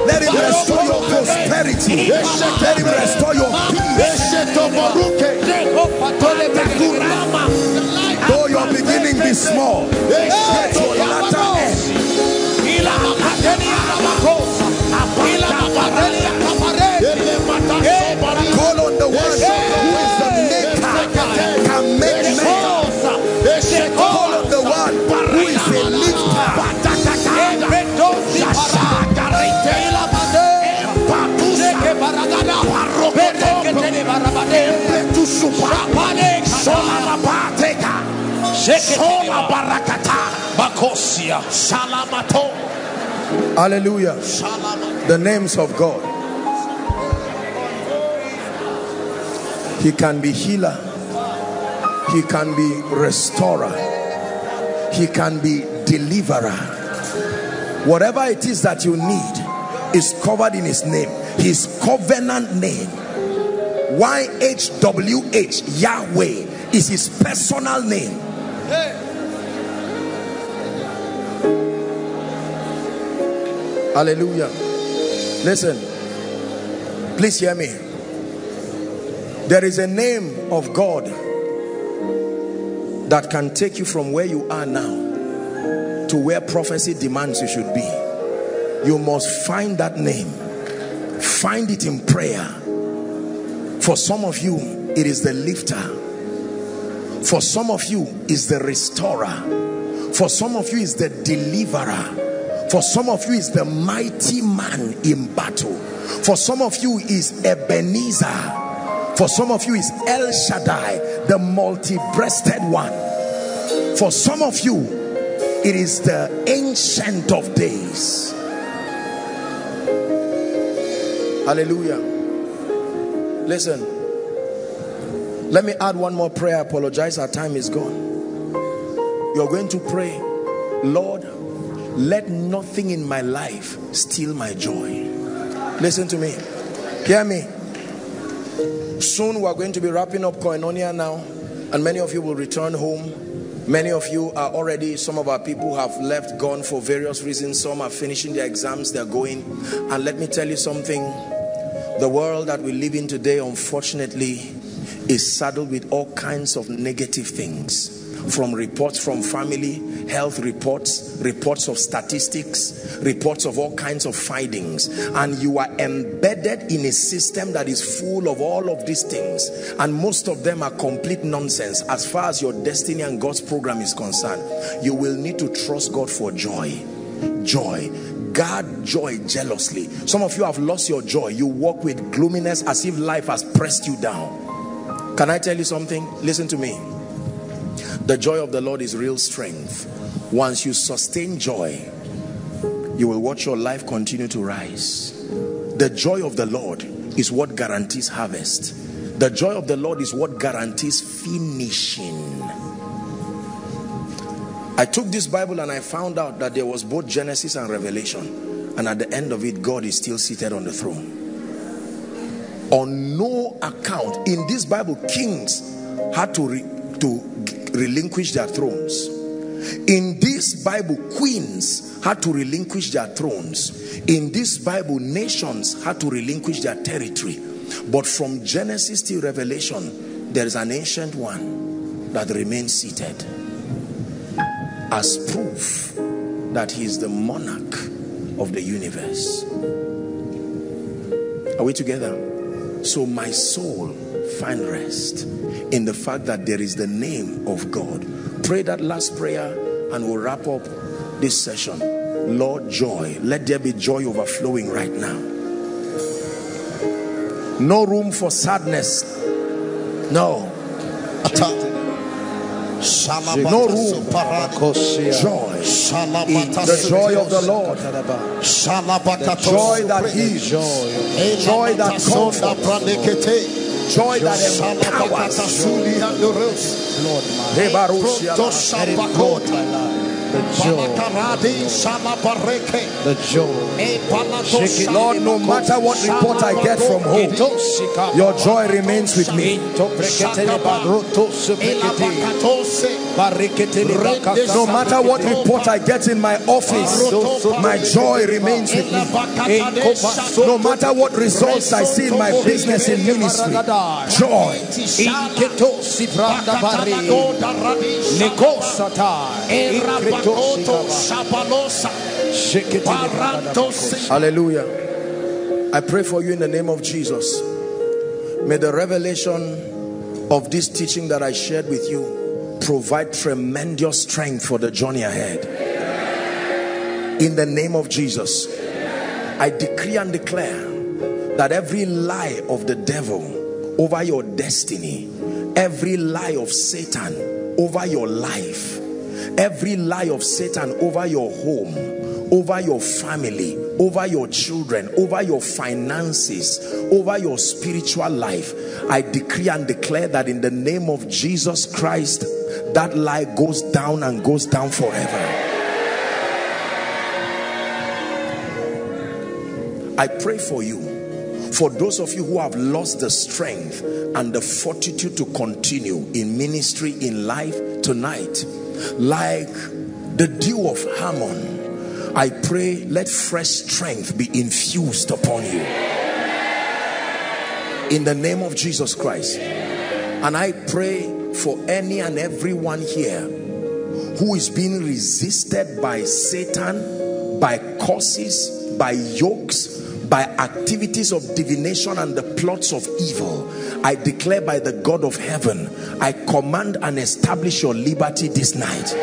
Let him restore your prosperity. Let him restore your peace. Though your beginning be small, yet your latter end. Call on the one Hallelujah. The names of God. He can be healer. He can be restorer. He can be deliverer. Whatever it is that you need is covered in his name. His covenant name. Y H W H, Yahweh, is his personal name. Hey. Hallelujah. Listen, please hear me. There is a name of God that can take you from where you are now to where prophecy demands you should be. You must find that name. Find it in prayer. For some of you, it is the lifter. For some of you, is the restorer. For some of you, is the deliverer. For some of you, is the mighty man in battle. For some of you, is Ebenezer. For some of you, is El Shaddai, the multi-breasted one. For some of you, it is the Ancient of Days. Hallelujah. Listen, let me add one more prayer. I apologize, our time is gone. You're going to pray, Lord, let nothing in my life steal my joy. Listen to me, hear me. Soon we're going to be wrapping up Koinonia now, and many of you will return home. Many of you are already, some of our people have left, gone for various reasons. Some are finishing their exams, they're going. And let me tell you something. The world that we live in today, unfortunately, is saddled with all kinds of negative things. From reports from family, health reports, reports of statistics, reports of all kinds of findings. And you are embedded in a system that is full of all of these things. And most of them are complete nonsense as far as your destiny and God's program is concerned. You will need to trust God for joy. Joy. Guard joy jealously. Some of you have lost your joy. You walk with gloominess as if life has pressed you down. Can I tell you something? Listen to me. The joy of the Lord is real strength. Once you sustain joy, you will watch your life continue to rise. The joy of the Lord is what guarantees harvest. The joy of the Lord is what guarantees finishing. I took this Bible and I found out that there was both Genesis and Revelation. And at the end of it, God is still seated on the throne. On no account, in this Bible, kings had to, re to relinquish their thrones. In this Bible, queens had to relinquish their thrones. In this Bible, nations had to relinquish their territory. But from Genesis to Revelation, there is an ancient one that remains seated, as proof that he is the monarch of the universe. Are we together? So my soul find rest in the fact that there is the name of God. Pray that last prayer and we'll wrap up this session. Lord, joy. Let there be joy overflowing right now. No room for sadness. No. Attack. No room. Joy. The joy of the Lord. The joy that heals. Joy that comforts. Joy that empowers. Lord, my Lord. The joy. The joy. Lord, no matter what report I get from home, your joy remains with me. No matter what report I get in my office, my joy remains with me. No matter what results I see in my business and ministry, joy. Hallelujah. I pray for you in the name of Jesus. May the revelation of this teaching that I shared with you provide tremendous strength for the journey ahead. In the name of Jesus, I decree and declare that every lie of the devil over your destiny, every lie of Satan over your life, every lie of Satan over your home, over your family, over your children, over your finances, over your spiritual life, I decree and declare that in the name of Jesus Christ, that lie goes down and goes down forever. I pray for you. For those of you who have lost the strength and the fortitude to continue in ministry, in life, tonight, like the dew of Hermon, I pray let fresh strength be infused upon you. In the name of Jesus Christ. And I pray for any and everyone here who is being resisted by Satan, by curses, by yokes, by activities of divination and the plots of evil. I declare by the God of heaven, I command and establish your liberty this night.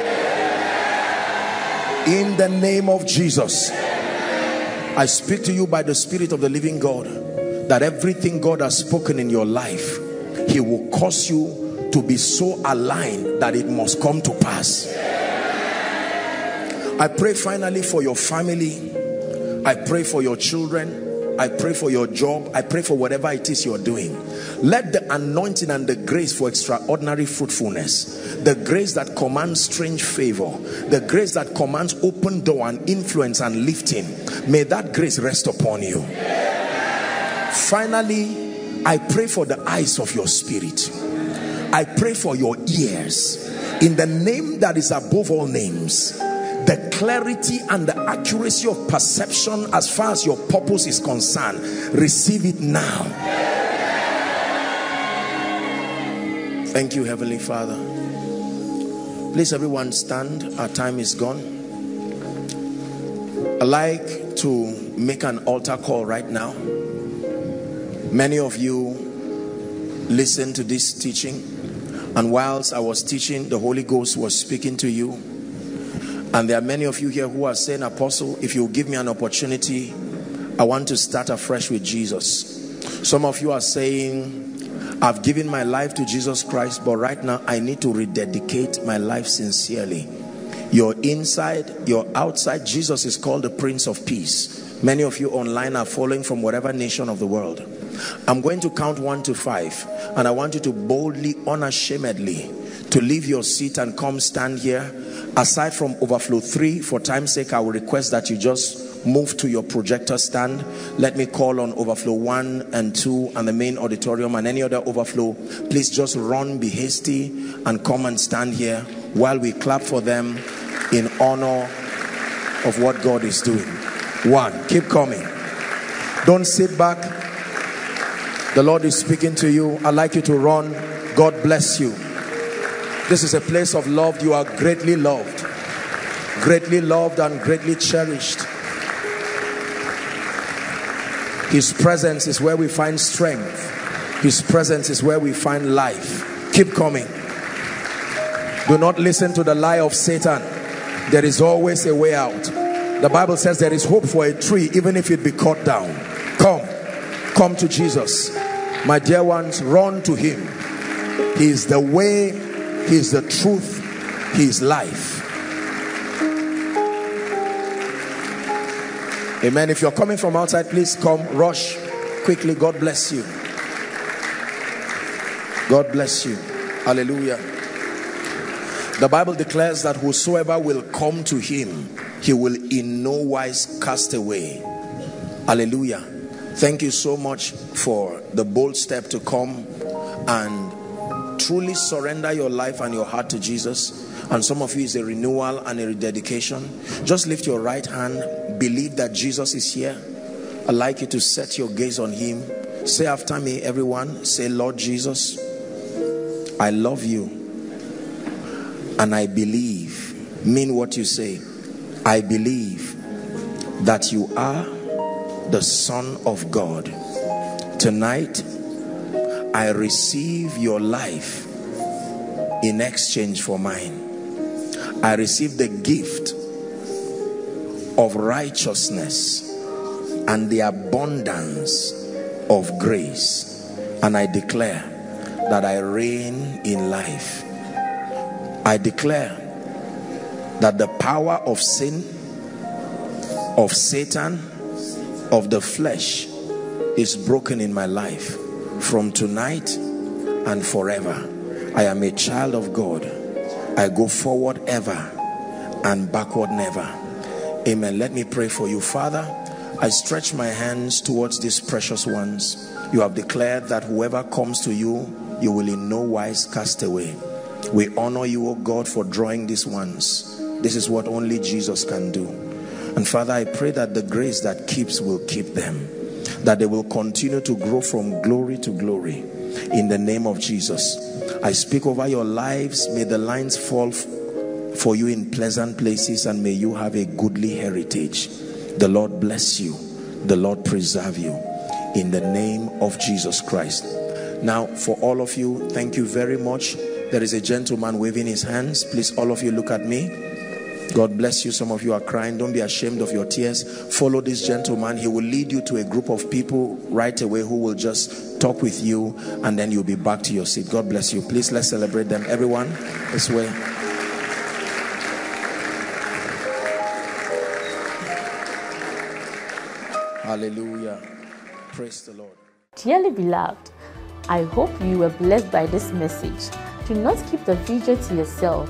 In the name of Jesus, I speak to you by the Spirit of the living God, that everything God has spoken in your life, He will cause you to be so aligned that it must come to pass. I pray finally for your family. I pray for your children. I pray for your job. I pray for whatever it is you're doing. Let the anointing and the grace for extraordinary fruitfulness, the grace that commands strange favor, the grace that commands open door and influence and lifting, may that grace rest upon you. Finally, I pray for the eyes of your spirit. I pray for your ears. In the name that is above all names, the clarity and the accuracy of perception as far as your purpose is concerned, receive it now. Thank you, Heavenly Father. Please, everyone stand. Our time is gone. I'd like to make an altar call right now. Many of you listened to this teaching, and whilst I was teaching, the Holy Ghost was speaking to you. And there are many of you here who are saying, Apostle, if you give me an opportunity, I want to start afresh with Jesus. Some of you are saying, I've given my life to Jesus Christ, but right now I need to rededicate my life sincerely. Your inside, your outside, Jesus is called the Prince of Peace. Many of you online are following from whatever nation of the world. I'm going to count one to five, and I want you to boldly, unashamedly, to leave your seat and come stand here. Aside from overflow three, for time's sake, I will request that you just move to your projector stand. Let me call on overflow one and two and the main auditorium and any other overflow. Please just run, be hasty, and come and stand here while we clap for them in honor of what God is doing. One, keep coming. Don't sit back. The Lord is speaking to you. I'd like you to run. God bless you. This is a place of love. You are greatly loved, greatly loved and greatly cherished. His presence is where we find strength. His presence is where we find life. Keep coming. Do not listen to the lie of Satan. There is always a way out. The Bible says there is hope for a tree even if it be cut down. Come, come to Jesus. My dear ones, run to Him. He is the way. He is the truth. He is life. Amen. If you're coming from outside, please come. Rush quickly. God bless you. God bless you. Hallelujah. The Bible declares that whosoever will come to him, he will in no wise cast away. Hallelujah. Thank you so much for the bold step to come and truly surrender your life and your heart to Jesus. And some of you, is a renewal and a rededication. Just lift your right hand. Believe that Jesus is here. I'd like you to set your gaze on him. Say after me, everyone. Say, Lord Jesus, I love you and I believe. Mean what you say. I believe that you are the Son of God. Tonight, I receive your life in exchange for mine. I receive the gift of righteousness and the abundance of grace, and I declare that I reign in life. I declare that the power of sin, of Satan, of the flesh is broken in my life. From tonight and forever, I am a child of God. I go forward ever and backward never. Amen. Let me pray for you. Father, I stretch my hands towards these precious ones. You have declared that whoever comes to you, you will in no wise cast away. We honor you, O God, for drawing these ones. This is what only Jesus can do. And Father, I pray that the grace that keeps will keep them, that they will continue to grow from glory to glory. In the name of Jesus, I speak over your lives. May the lines fall for you in pleasant places, and may you have a goodly heritage. The Lord bless you. The Lord preserve you. In the name of Jesus Christ. Now, for all of you, thank you very much. There is a gentleman waving his hands. Please, all of you, look at me. God bless you. Some of you are crying. Don't be ashamed of your tears. Follow this gentleman. He will lead you to a group of people right away who will just talk with you, and then you'll be back to your seat. God bless you. Please, let's celebrate them. Everyone, this way. Hallelujah. Praise the Lord. Dearly beloved, I hope you were blessed by this message. Do not keep the video to yourself.